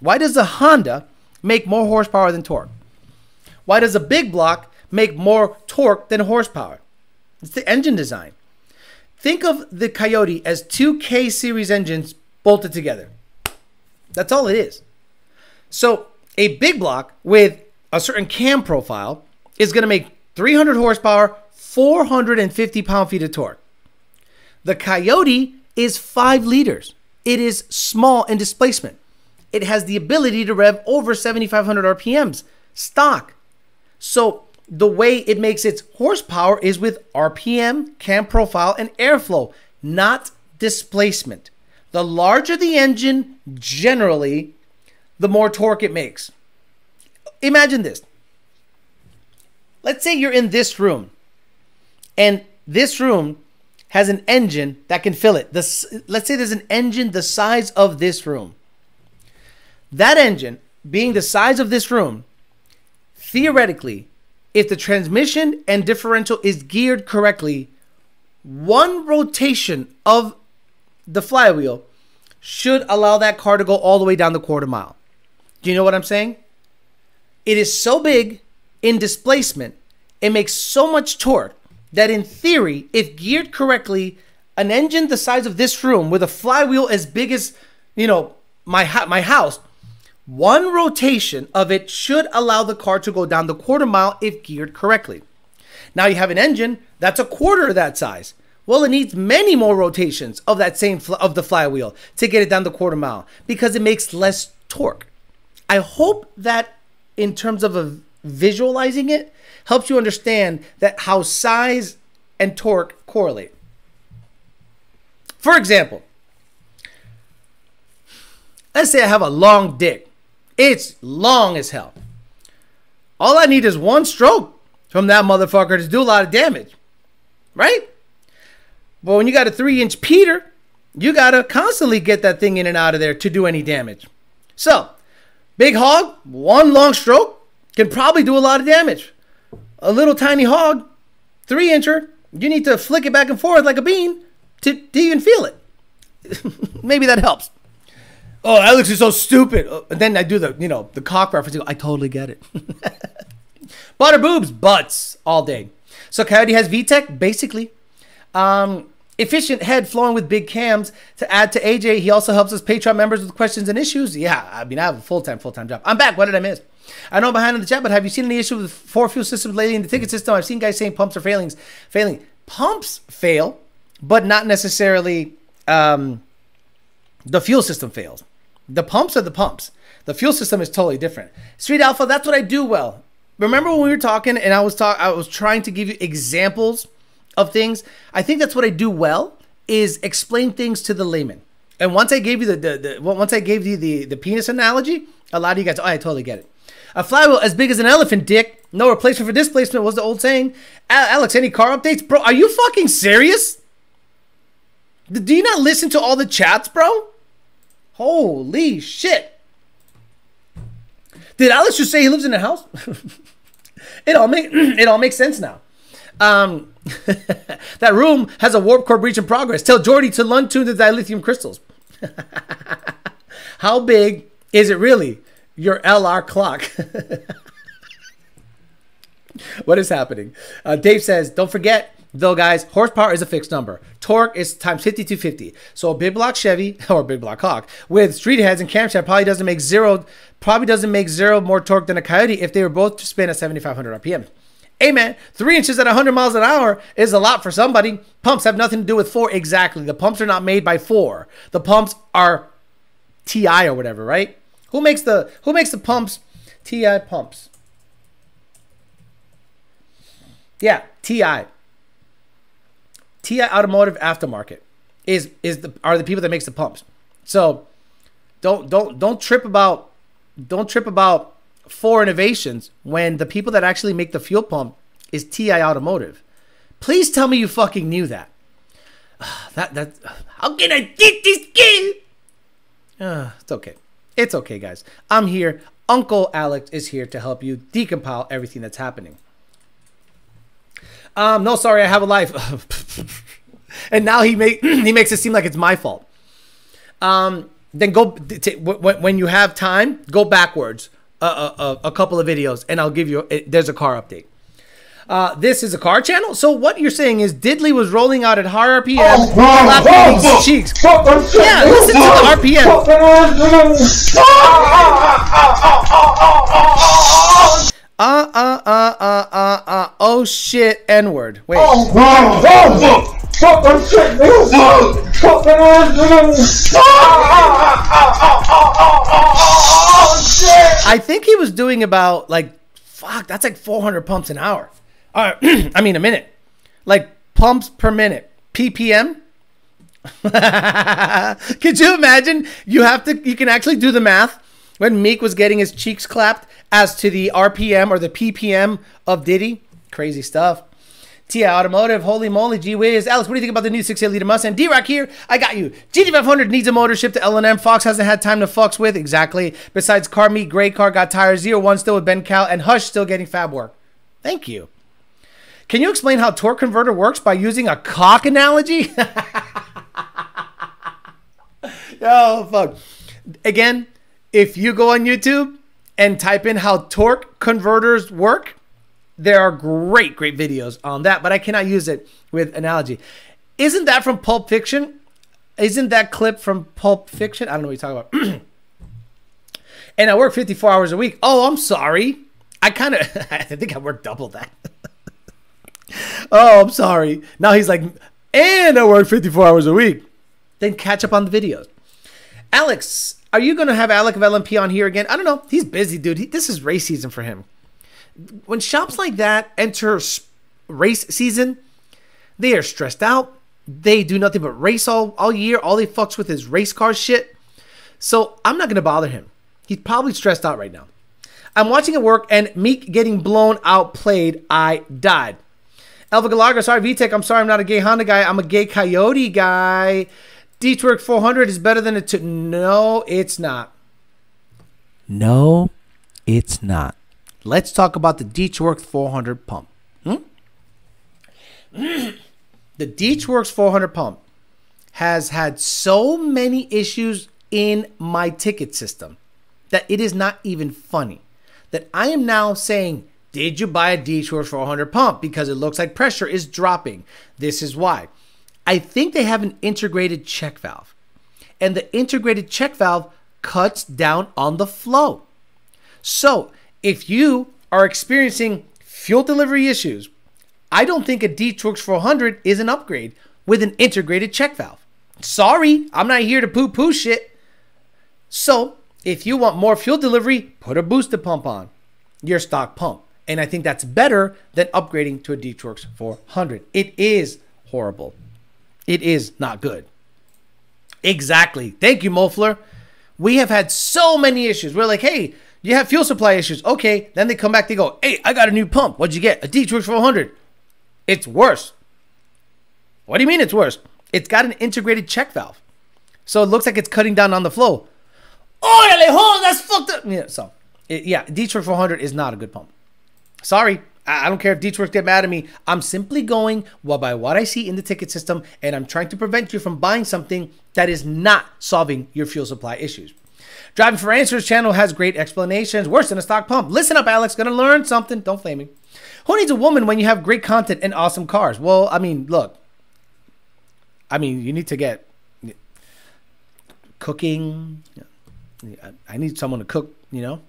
why does a Honda make more horsepower than torque? Why does a big block make more torque than horsepower? It's the engine design. Think of the Coyote as 2K series engines bolted together. That's all it is. So a big block with a certain cam profile is going to make 300 horsepower, 450 pound-feet of torque. The Coyote is 5 liters. It is small in displacement. It has the ability to rev over 7,500 RPMs stock. So the way it makes its horsepower is with RPM, cam profile, and airflow, not displacement. The larger the engine, generally, the more torque it makes. Imagine this. Let's say you're in this room, and this room has an engine that can fill it. Let's say there's an engine the size of this room. That engine, being the size of this room, theoretically, if the transmission and differential is geared correctly, one rotation of the flywheel should allow that car to go all the way down the quarter mile. Do you know what I'm saying? It is so big in displacement, it makes so much torque that in theory, if geared correctly, an engine the size of this room with a flywheel as big as, you know, my house, one rotation of it should allow the car to go down the quarter mile if geared correctly. Now you have an engine that's a quarter of that size. Well, it needs many more rotations of that same of the flywheel to get it down the quarter mile because it makes less torque. I hope that in terms of visualizing it helps you understand that how size and torque correlate. For example, let's say I have a long dick. It's long as hell. All I need is one stroke from that motherfucker to do a lot of damage, right? But when you got a 3-inch Peter, you got to constantly get that thing in and out of there to do any damage. So, big hog, one long stroke can probably do a lot of damage. A little tiny hog, 3-incher, you need to flick it back and forth like a bean to even feel it. Maybe that helps. Oh, Alex is so stupid. And then I do the, you know, the cock reference. I totally get it. Butter boobs, butts all day. So Coyote has VTEC, basically. Efficient head flowing with big cams. To add to AJ, he also helps us Patreon members with questions and issues. Yeah, I mean, I have a full-time job. I'm back. What did I miss? I know behind in the chat, but have you seen any issue with 4-fuel systems lately in the ticket system? I've seen guys saying pumps are failing. Pumps fail, but not necessarily the fuel system fails. The pumps are the pumps. The fuel system is totally different. Street Alpha, that's what I do well. Remember when we were talking and I was trying to give you examples of things? I think that's what I do well, is explain things to the layman. And once I gave you the penis analogy, a lot of you guys, oh, I totally get it. A flywheel as big as an elephant dick, no replacement for displacement was the old saying. Alex, any car updates? Bro, are you fucking serious? Do you not listen to all the chats, bro? Holy shit. Did Alex just say he lives in a house? It all makes sense now. That room has a warp core breach in progress. Tell Jordy to tune the dilithium crystals. How big is it really? Your LR clock. What is happening? Dave says, don't forget, though, guys, horsepower is a fixed number. Torque is times 5250. So a big block Chevy or a big block Hawk with street heads and camshaft probably doesn't make zero more torque than a Coyote if they were both to spin at 7,500 RPM. Hey, man, 3 inches at 100 miles an hour is a lot for somebody. Pumps have nothing to do with 4 exactly. The pumps are not made by 4. The pumps are TI or whatever, right? Who makes the pumps? TI pumps. Yeah, TI. TI Automotive Aftermarket are the people that makes the pumps. So don't trip about 4 innovations when the people that actually make the fuel pump is TI Automotive. Please tell me you fucking knew that. How can I get this kid? It's okay. It's okay, guys. I'm here. Uncle Alex is here to help you decompile everything that's happening. No, sorry, I have a life. And now he makes it seem like it's my fault. Then when you have time, go backwards a couple of videos and I'll give you, there's a car update. This is a car channel. So what you're saying is Diddley was rolling out at high RPM, cheeks. Yeah, listen to the RPM. Oh shit, N-word. Wait. I think he was doing about like, fuck, that's like 400 pumps an hour. I mean a minute, like pumps per minute, ppm. Could you imagine? You can actually do the math. When Meek was getting his cheeks clapped as to the RPM or the ppm of Diddy, crazy stuff. TI Automotive, holy moly, gee whiz. Alex, what do you think about the new 6.8-liter Mustang? D-Rock here, I got you. GT500 needs a motor shipped to L&M. Fox hasn't had time to fucks with, exactly. Besides Car Meet, Gray Car got tires, 01 still with Ben Cal, and Hush still getting fab work. Thank you. Can you explain how torque converter works by using a cock analogy? Yo, fuck. Again, if you go on YouTube and type in how torque converters work, there are great, great videos on that, but I cannot use it with analogy. Isn't that from Pulp Fiction? Isn't that clip from Pulp Fiction? I don't know what you're talking about. And I work 54 hours a week. Oh, I'm sorry. I kind of, I think I work double that. Oh, I'm sorry. Now he's like, and I work 54 hours a week. Then catch up on the videos. Alex, are you going to have Alec of LMP on here again? I don't know. He's busy, dude. This is race season for him. When shops like that enter race season, they are stressed out. They do nothing but race all year. All they fucks with is race car shit. So I'm not going to bother him. He's probably stressed out right now. I'm watching it work, and Meek getting blown out, played. I died. Elva Galaga, sorry, VTech, I'm sorry, I'm not a gay Honda guy. I'm a gay Coyote guy. D-Twerk 400 is better than a two. No, it's not. No, it's not. Let's talk about the D-Twerk 400 pump. The D-Twerk's 400 pump has had so many issues in my ticket system that it is not even funny. That I am now saying, did you buy a D-Twerk 400 pump? Because it looks like pressure is dropping. This is why. I think they have an integrated check valve. And the integrated check valve cuts down on the flow. So if you are experiencing fuel delivery issues, I don't think a D-Twerk 400 is an upgrade with an integrated check valve. Sorry, I'm not here to poo-poo shit. So if you want more fuel delivery, put a booster pump on your stock pump. And I think that's better than upgrading to a D-Twerk 400. It is horrible. It is not good. Exactly. Thank you, Mofler. We have had so many issues. We're like, hey, you have fuel supply issues. Okay. Then they come back. They go, hey, I got a new pump. What'd you get? A D-Twerk 400. It's worse. What do you mean it's worse? It's got an integrated check valve. So it looks like it's cutting down on the flow. Oh, that's fucked up. Yeah, so. Yeah, D-Twerk 400 is not a good pump. Sorry, I don't care if D-Twerk get mad at me. I'm simply going by what I see in the ticket system, and I'm trying to prevent you from buying something that is not solving your fuel supply issues. Driving for Answers channel has great explanations. Worse than a stock pump. Listen up, Alex. Gonna learn something. Don't flame me. Who needs a woman when you have great content and awesome cars? Well, I mean, look. I mean, you need to get cooking. I need someone to cook, you know?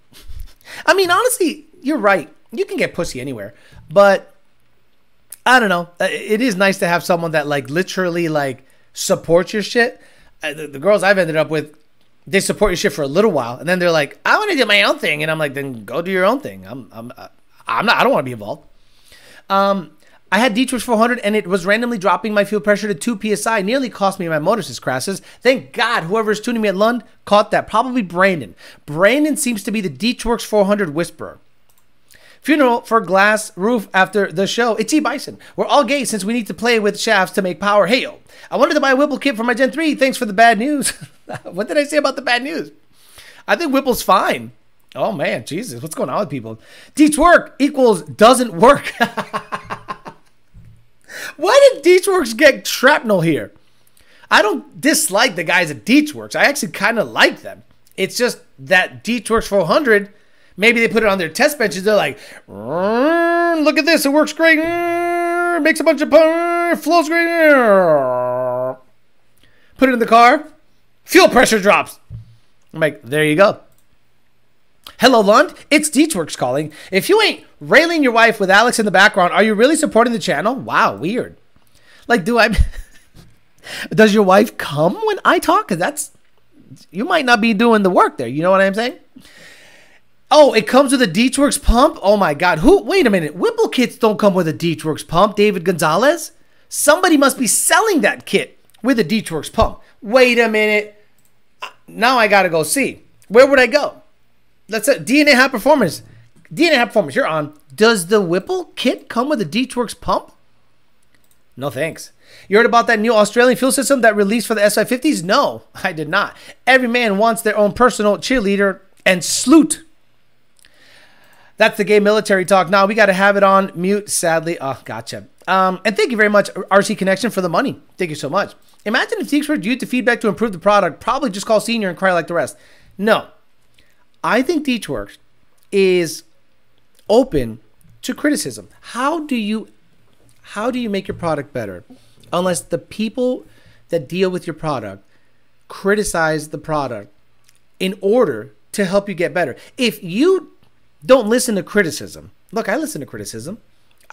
I mean, honestly, you're right. You can get pussy anywhere, but I don't know. It is nice to have someone that like literally like supports your shit. The girls I've ended up with, they support your shit for a little while, and then they're like, "I want to do my own thing," and I'm like, "Then go do your own thing." I'm not. I don't want to be involved. I had D-Twerk 400, and it was randomly dropping my fuel pressure to 2 psi. Nearly cost me my motorcycle crashes. Thank God whoever's tuning me at Lund caught that. Probably Brandon. Brandon seems to be the D-Twerk 400 whisperer. Funeral for Glass Roof after the show. It's E. Bison. We're all gay since we need to play with shafts to make power. Hey, yo. I wanted to buy a Whipple kit for my Gen 3. Thanks for the bad news. What did I say about the bad news? I think Whipple's fine. Oh, man. Jesus. What's going on with people? D-Twerk equals doesn't work. Why did D-Twerks get shrapnel here? I don't dislike the guys at D-Twerks. I actually kind of like them. It's just that D-Twerks 400, maybe they put it on their test benches. They're like, look at this. It works great. Makes a bunch of power. Flows great. Put it in the car. Fuel pressure drops. I'm like, there you go. Hello, Lund. It's D-Twerks calling. If you ain't railing your wife with Alex in the background, are you really supporting the channel? Wow, weird. Like, do I... Does your wife come when I talk? Because that's... You might not be doing the work there. You know what I'm saying? Oh, it comes with a D-Twerks pump? Oh, my God. Who? Wait a minute. Whipple kits don't come with a D-Twerks pump. David Gonzalez? Somebody must be selling that kit with a D-Twerks pump. Wait a minute. Now I got to go see. Where would I go? That's it. DNA High Performance. DNA High Performance, you're on. Does the Whipple kit come with a D-Twerks pump? No thanks. You heard about that new Australian fuel system that released for the SI50s? No, I did not. Every man wants their own personal cheerleader and sloot. That's the gay military talk. Now we got to have it on mute, sadly. Oh, gotcha. And thank you very much, RC Connection, for the money. Thank you so much. Imagine if Teaks were due to feedback to improve the product, probably just call Senior and cry like the rest. No. I think TeachWorks is open to criticism. How do you make your product better unless the people that deal with your product criticize the product in order to help you get better? If you don't listen to criticism, look, I listen to criticism.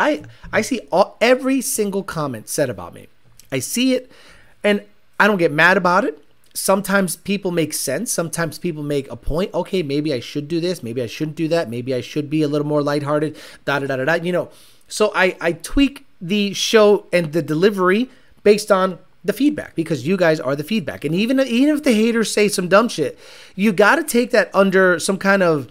I see every single comment said about me. I see it and I don't get mad about it. Sometimes people make sense. Sometimes people make a point. Okay, maybe I should do this. Maybe I shouldn't do that. Maybe I should be a little more lighthearted. Da da da da da. You know, so I tweak the show and the delivery based on the feedback because you guys are the feedback. And even if the haters say some dumb shit, you got to take that under some kind of.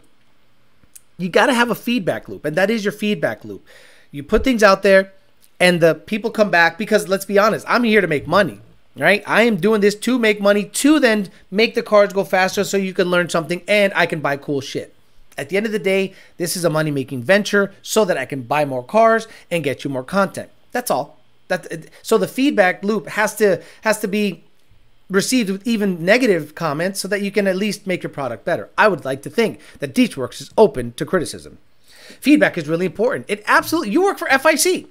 You got to have a feedback loop, and that is your feedback loop. You put things out there, and the people come back because let's be honest, I'm here to make money. Right? I am doing this to make money, to then make the cars go faster so you can learn something and I can buy cool shit. At the end of the day, this is a money-making venture so that I can buy more cars and get you more content. That's all. So the feedback loop has to be received with even negative comments so that you can at least make your product better. I would like to think that TeachWorks is open to criticism. Feedback is really important. It absolutely, you work for FIC.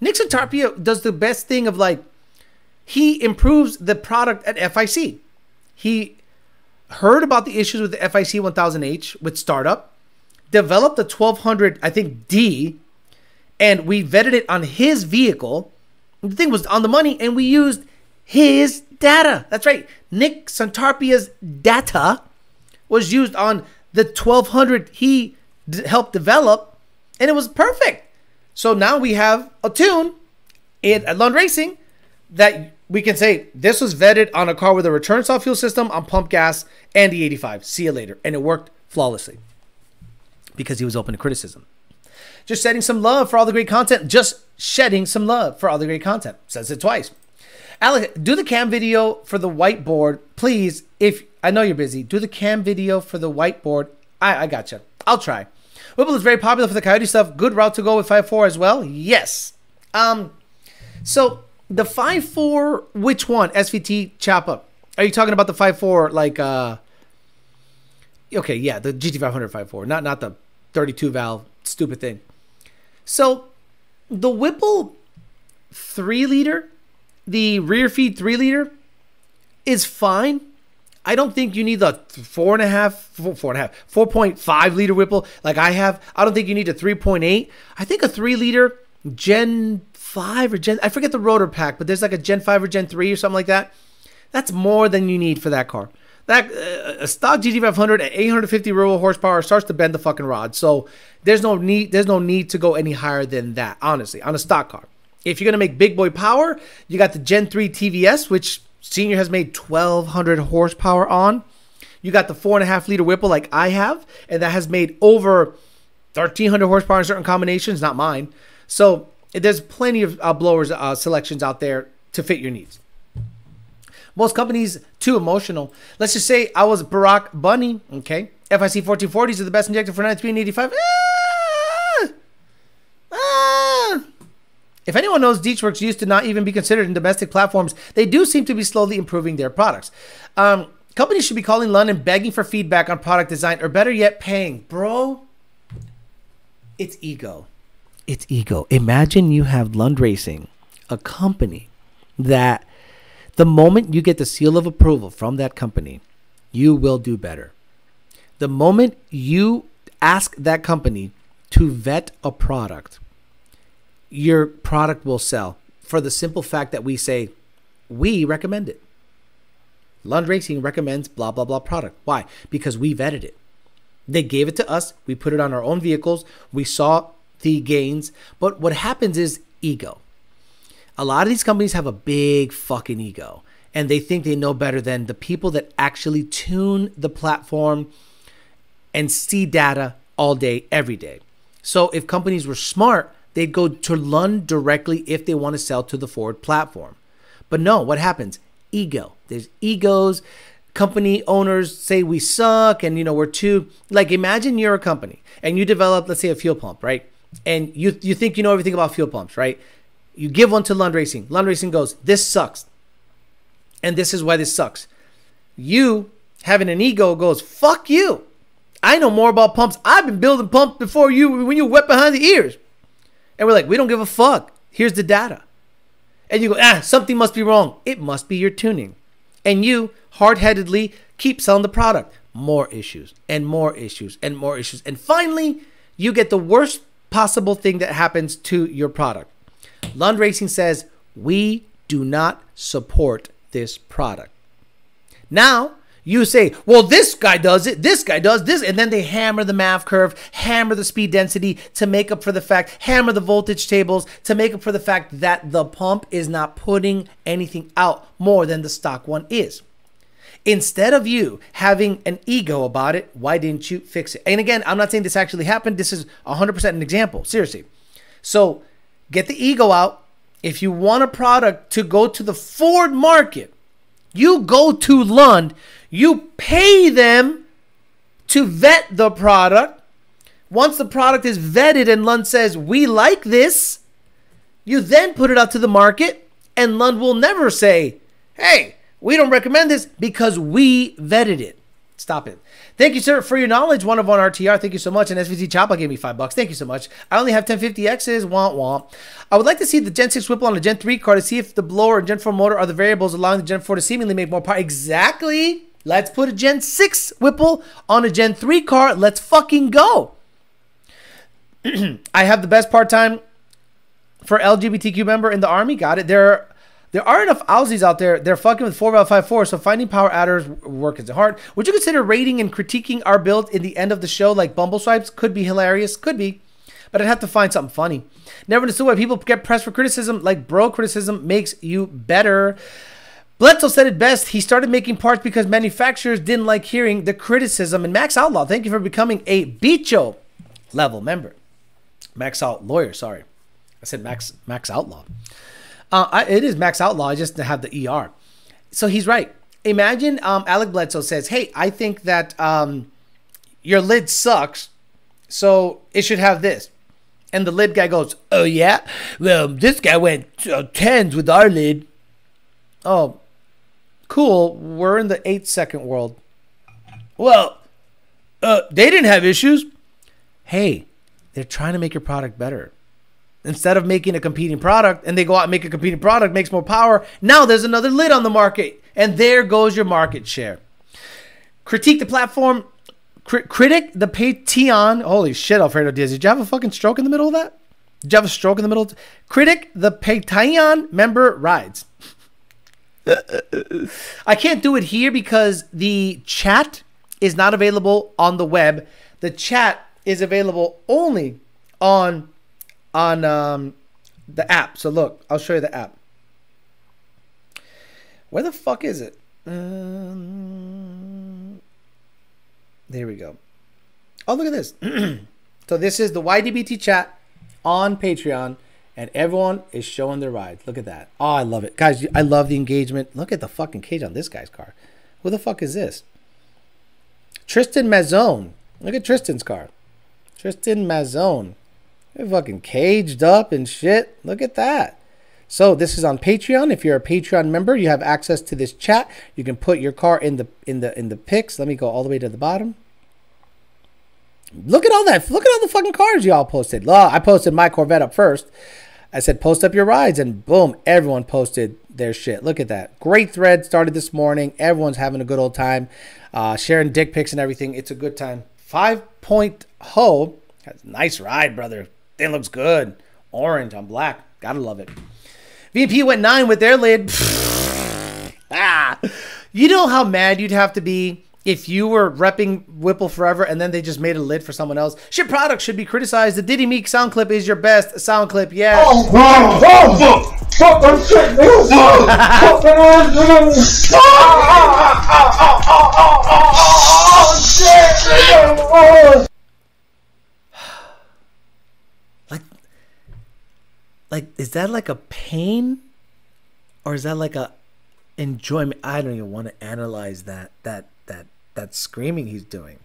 Nixon Tarpia does the best thing of like, he improves the product at FIC. He heard about the issues with the FIC 1000H with startup, developed the 1200, I think, D, and we vetted it on his vehicle. The thing was on the money, and we used his data. That's right. Nick Santarpia's data was used on the 1200 he helped develop, and it was perfect. So now we have a tune at Lund Racing that we can say, this was vetted on a car with a return style fuel system on pump gas and the 85. See you later. And it worked flawlessly because he was open to criticism. Just shedding some love for all the great content. Just shedding some love for all the great content. Says it twice. Alex, do the cam video for the whiteboard, please. If I know you're busy, do the cam video for the whiteboard. I gotcha. I'll try. Whipple is very popular for the Coyote stuff. Good route to go with 5.4 as well. Yes. So the 5.4, which one? SVT chop up. Are you talking about the 5.4 like okay, yeah, the GT500 5.4, not the 32 valve stupid thing. So the Whipple 3 liter, the rear feed 3 liter is fine. I don't think you need the 4.5 liter Whipple like I have. I don't think you need a 3.8. I think a 3 liter Gen 5 or Gen, I forget the rotor pack, but there's like a Gen 5 or Gen 3 or something like that. That's more than you need for that car. That a stock GT500 at 850 rural horsepower starts to bend the fucking rod. So there's no need to go any higher than that, honestly, on a stock car. If you're gonna make big boy power, you got the Gen 3 TVS, which Senior has made 1200 horsepower on. You got the 4.5 liter Whipple like I have, and that has made over 1300 horsepower in certain combinations, not mine. So there's plenty of blowers selections out there to fit your needs. Most companies too emotional. Let's just say I was Barack Bunny, okay? FIC 1440s are the best injector for 93 and 85. If anyone knows, TeachWorks used to not even be considered in domestic platforms. They do seem to be slowly improving their products. Companies should be calling Lund and begging for feedback on product design, or better yet, paying. Bro, it's ego. It's ego. Imagine you have Lund Racing, a company that the moment you get the seal of approval from that company, you will do better. The moment you ask that company to vet a product, your product will sell for the simple fact that we say, we recommend it. Lund Racing recommends blah, blah, blah product. Why? Because we vetted it. They gave it to us. We put it on our own vehicles. We saw the gains. But what happens is ego. A lot of these companies have a big fucking ego, and they think they know better than the people that actually tune the platform and see data all day, every day. So if companies were smart, They'd go to Lund directly if they want to sell to the Ford platform. But no, what happens? Ego. There's egos. Company owners say we suck and, you know, we're too, like, imagine you're a company and you develop, let's say, a fuel pump, right? And you think you know everything about fuel pumps, right? You give one to Lund Racing. Lund Racing goes, this sucks. And this is why this sucks. You, having an ego, goes, fuck you. I know more about pumps. I've been building pumps before you, when you wet behind the ears. And we're like, we don't give a fuck. Here's the data. And you go, ah, something must be wrong. It must be your tuning. And you hard-headedly keep selling the product. More issues and more issues and more issues. And finally, you get the worst possible thing that happens to your product. Lund Racing says, we do not support this product. Now, you say, well, this guy does it, this guy does this, and then they hammer the MAV curve, hammer the speed density to make up for the fact, hammer the voltage tables to make up for the fact that the pump is not putting anything out more than the stock one is. Instead of you having an ego about it, why didn't you fix it? And again, I'm not saying this actually happened. This is 100% an example, seriously. So get the ego out. If you want a product to go to the Ford market, you go to Lund, you pay them to vet the product. Once the product is vetted and Lund says, we like this, you then put it out to the market, and Lund will never say, hey, we don't recommend this because we vetted it. Stop it. Thank you, sir, for your knowledge. 101 RTR, thank you so much. And SVT Chapa gave me $5. Thank you so much. I only have 1050Xs, womp womp. I would like to see the Gen 6 Whipple on a Gen 3 car to see if the blower and Gen 4 motor are the variables allowing the Gen 4 to seemingly make more power. Exactly. Let's put a Gen 6 Whipple on a Gen 3 car. Let's fucking go. I have the best part-time for LGBTQ member in the Army. Got it. There are enough Aussies out there. They're fucking with 4x5.4, so finding power adders work is hard. Would you consider rating and critiquing our build in the end of the show like bumble swipes? Could be hilarious. Could be. But I'd have to find something funny. Never understood why people get pressed for criticism. Like, bro, criticism makes you better. Bledsoe said it best. He started making parts because manufacturers didn't like hearing the criticism. And Max Outlaw, thank you for becoming a Bicho level member. Max Outlaw lawyer, sorry. I said Max Outlaw. It is Max Outlaw. I just have the ER. So he's right. Imagine Alec Bledsoe says, hey, I think that your lid sucks, so it should have this. And the lid guy goes, oh, yeah? Well, this guy went 10s with our lid. Oh, cool. We're in the 8-second world. Well, they didn't have issues. Hey, they're trying to make your product better. Instead of making a competing product, and they go out and make a competing product, makes more power. Now there's another lid on the market, and there goes your market share. Critique the platform. Critic the Patreon. Holy shit, Alfredo Diaz. Did you have a fucking stroke in the middle of that? Did you have a stroke in the middle? Critic the Patreon member rides. I can't do it here because the chat is not available on the web. The chat is available only on the app. So look, I'll show you the app. Where the fuck is it? There we go. Oh, look at this. So this is the YDBT chat on Patreon, and everyone is showing their rides. Look at that. Oh, I love it. Guys, I love the engagement. Look at the fucking cage on this guy's car. Who the fuck is this? Tristan Mazzone. Look at Tristan's car. Tristan Mazzone. They're fucking caged up and shit. Look at that. So this is on Patreon. If you're a Patreon member, you have access to this chat. You can put your car in the pics. Let me go all the way to the bottom. Look at all that. Look at all the fucking cars y'all posted. I posted my Corvette up first. I said, post up your rides, and boom, everyone posted their shit. Look at that. Great thread started this morning. Everyone's having a good old time, sharing dick pics and everything. It's a good time. 5.0. Nice ride, brother. It looks good. Orange on black. Gotta love it. VP went 9 with their lid. Ah. You know how mad you'd have to be if you were repping Whipple forever and then they just made a lid for someone else. Shit product should be criticized. The Diddy Meek sound clip is your best sound clip. Yeah. Oh, wow. Oh, fuck that shit. Oh, shit. like, is that like a pain or is that like a enjoyment? I don't even want to analyze that screaming he's doing.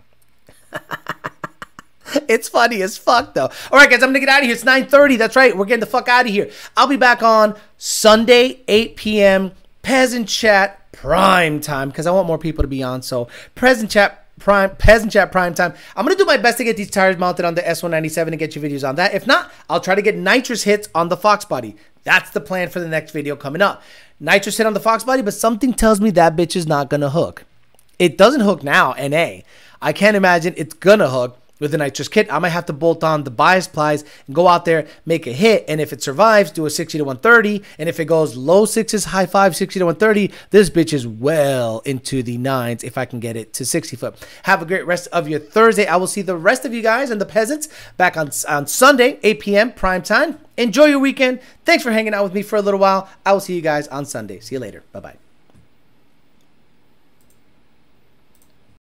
It's funny as fuck, though. All right, guys, I'm going to get out of here. It's 9:30. That's right. We're getting the fuck out of here. I'll be back on Sunday, 8 p.m., Peasant Chat Prime Time, because I want more people to be on. So Peasant Chat Prime Time. I'm going to do my best to get these tires mounted on the S197 and get you videos on that. If not, I'll try to get nitrous hits on the Fox Body. That's the plan for the next video coming up. Nitrous hit on the Fox Body, but something tells me that bitch is not going to hook. It doesn't hook now, NA. I can't imagine it's going to hook. With the nitrous kit, I might have to bolt on the bias plies and go out there, make a hit. And if it survives, do a 60 to 130. And if it goes low sixes, high five, 60 to 130, this bitch is well into the nines if I can get it to 60 foot. Have a great rest of your Thursday. I will see the rest of you guys and the peasants back on Sunday, 8 p.m. prime time. Enjoy your weekend. Thanks for hanging out with me for a little while. I will see you guys on Sunday. See you later. Bye-bye.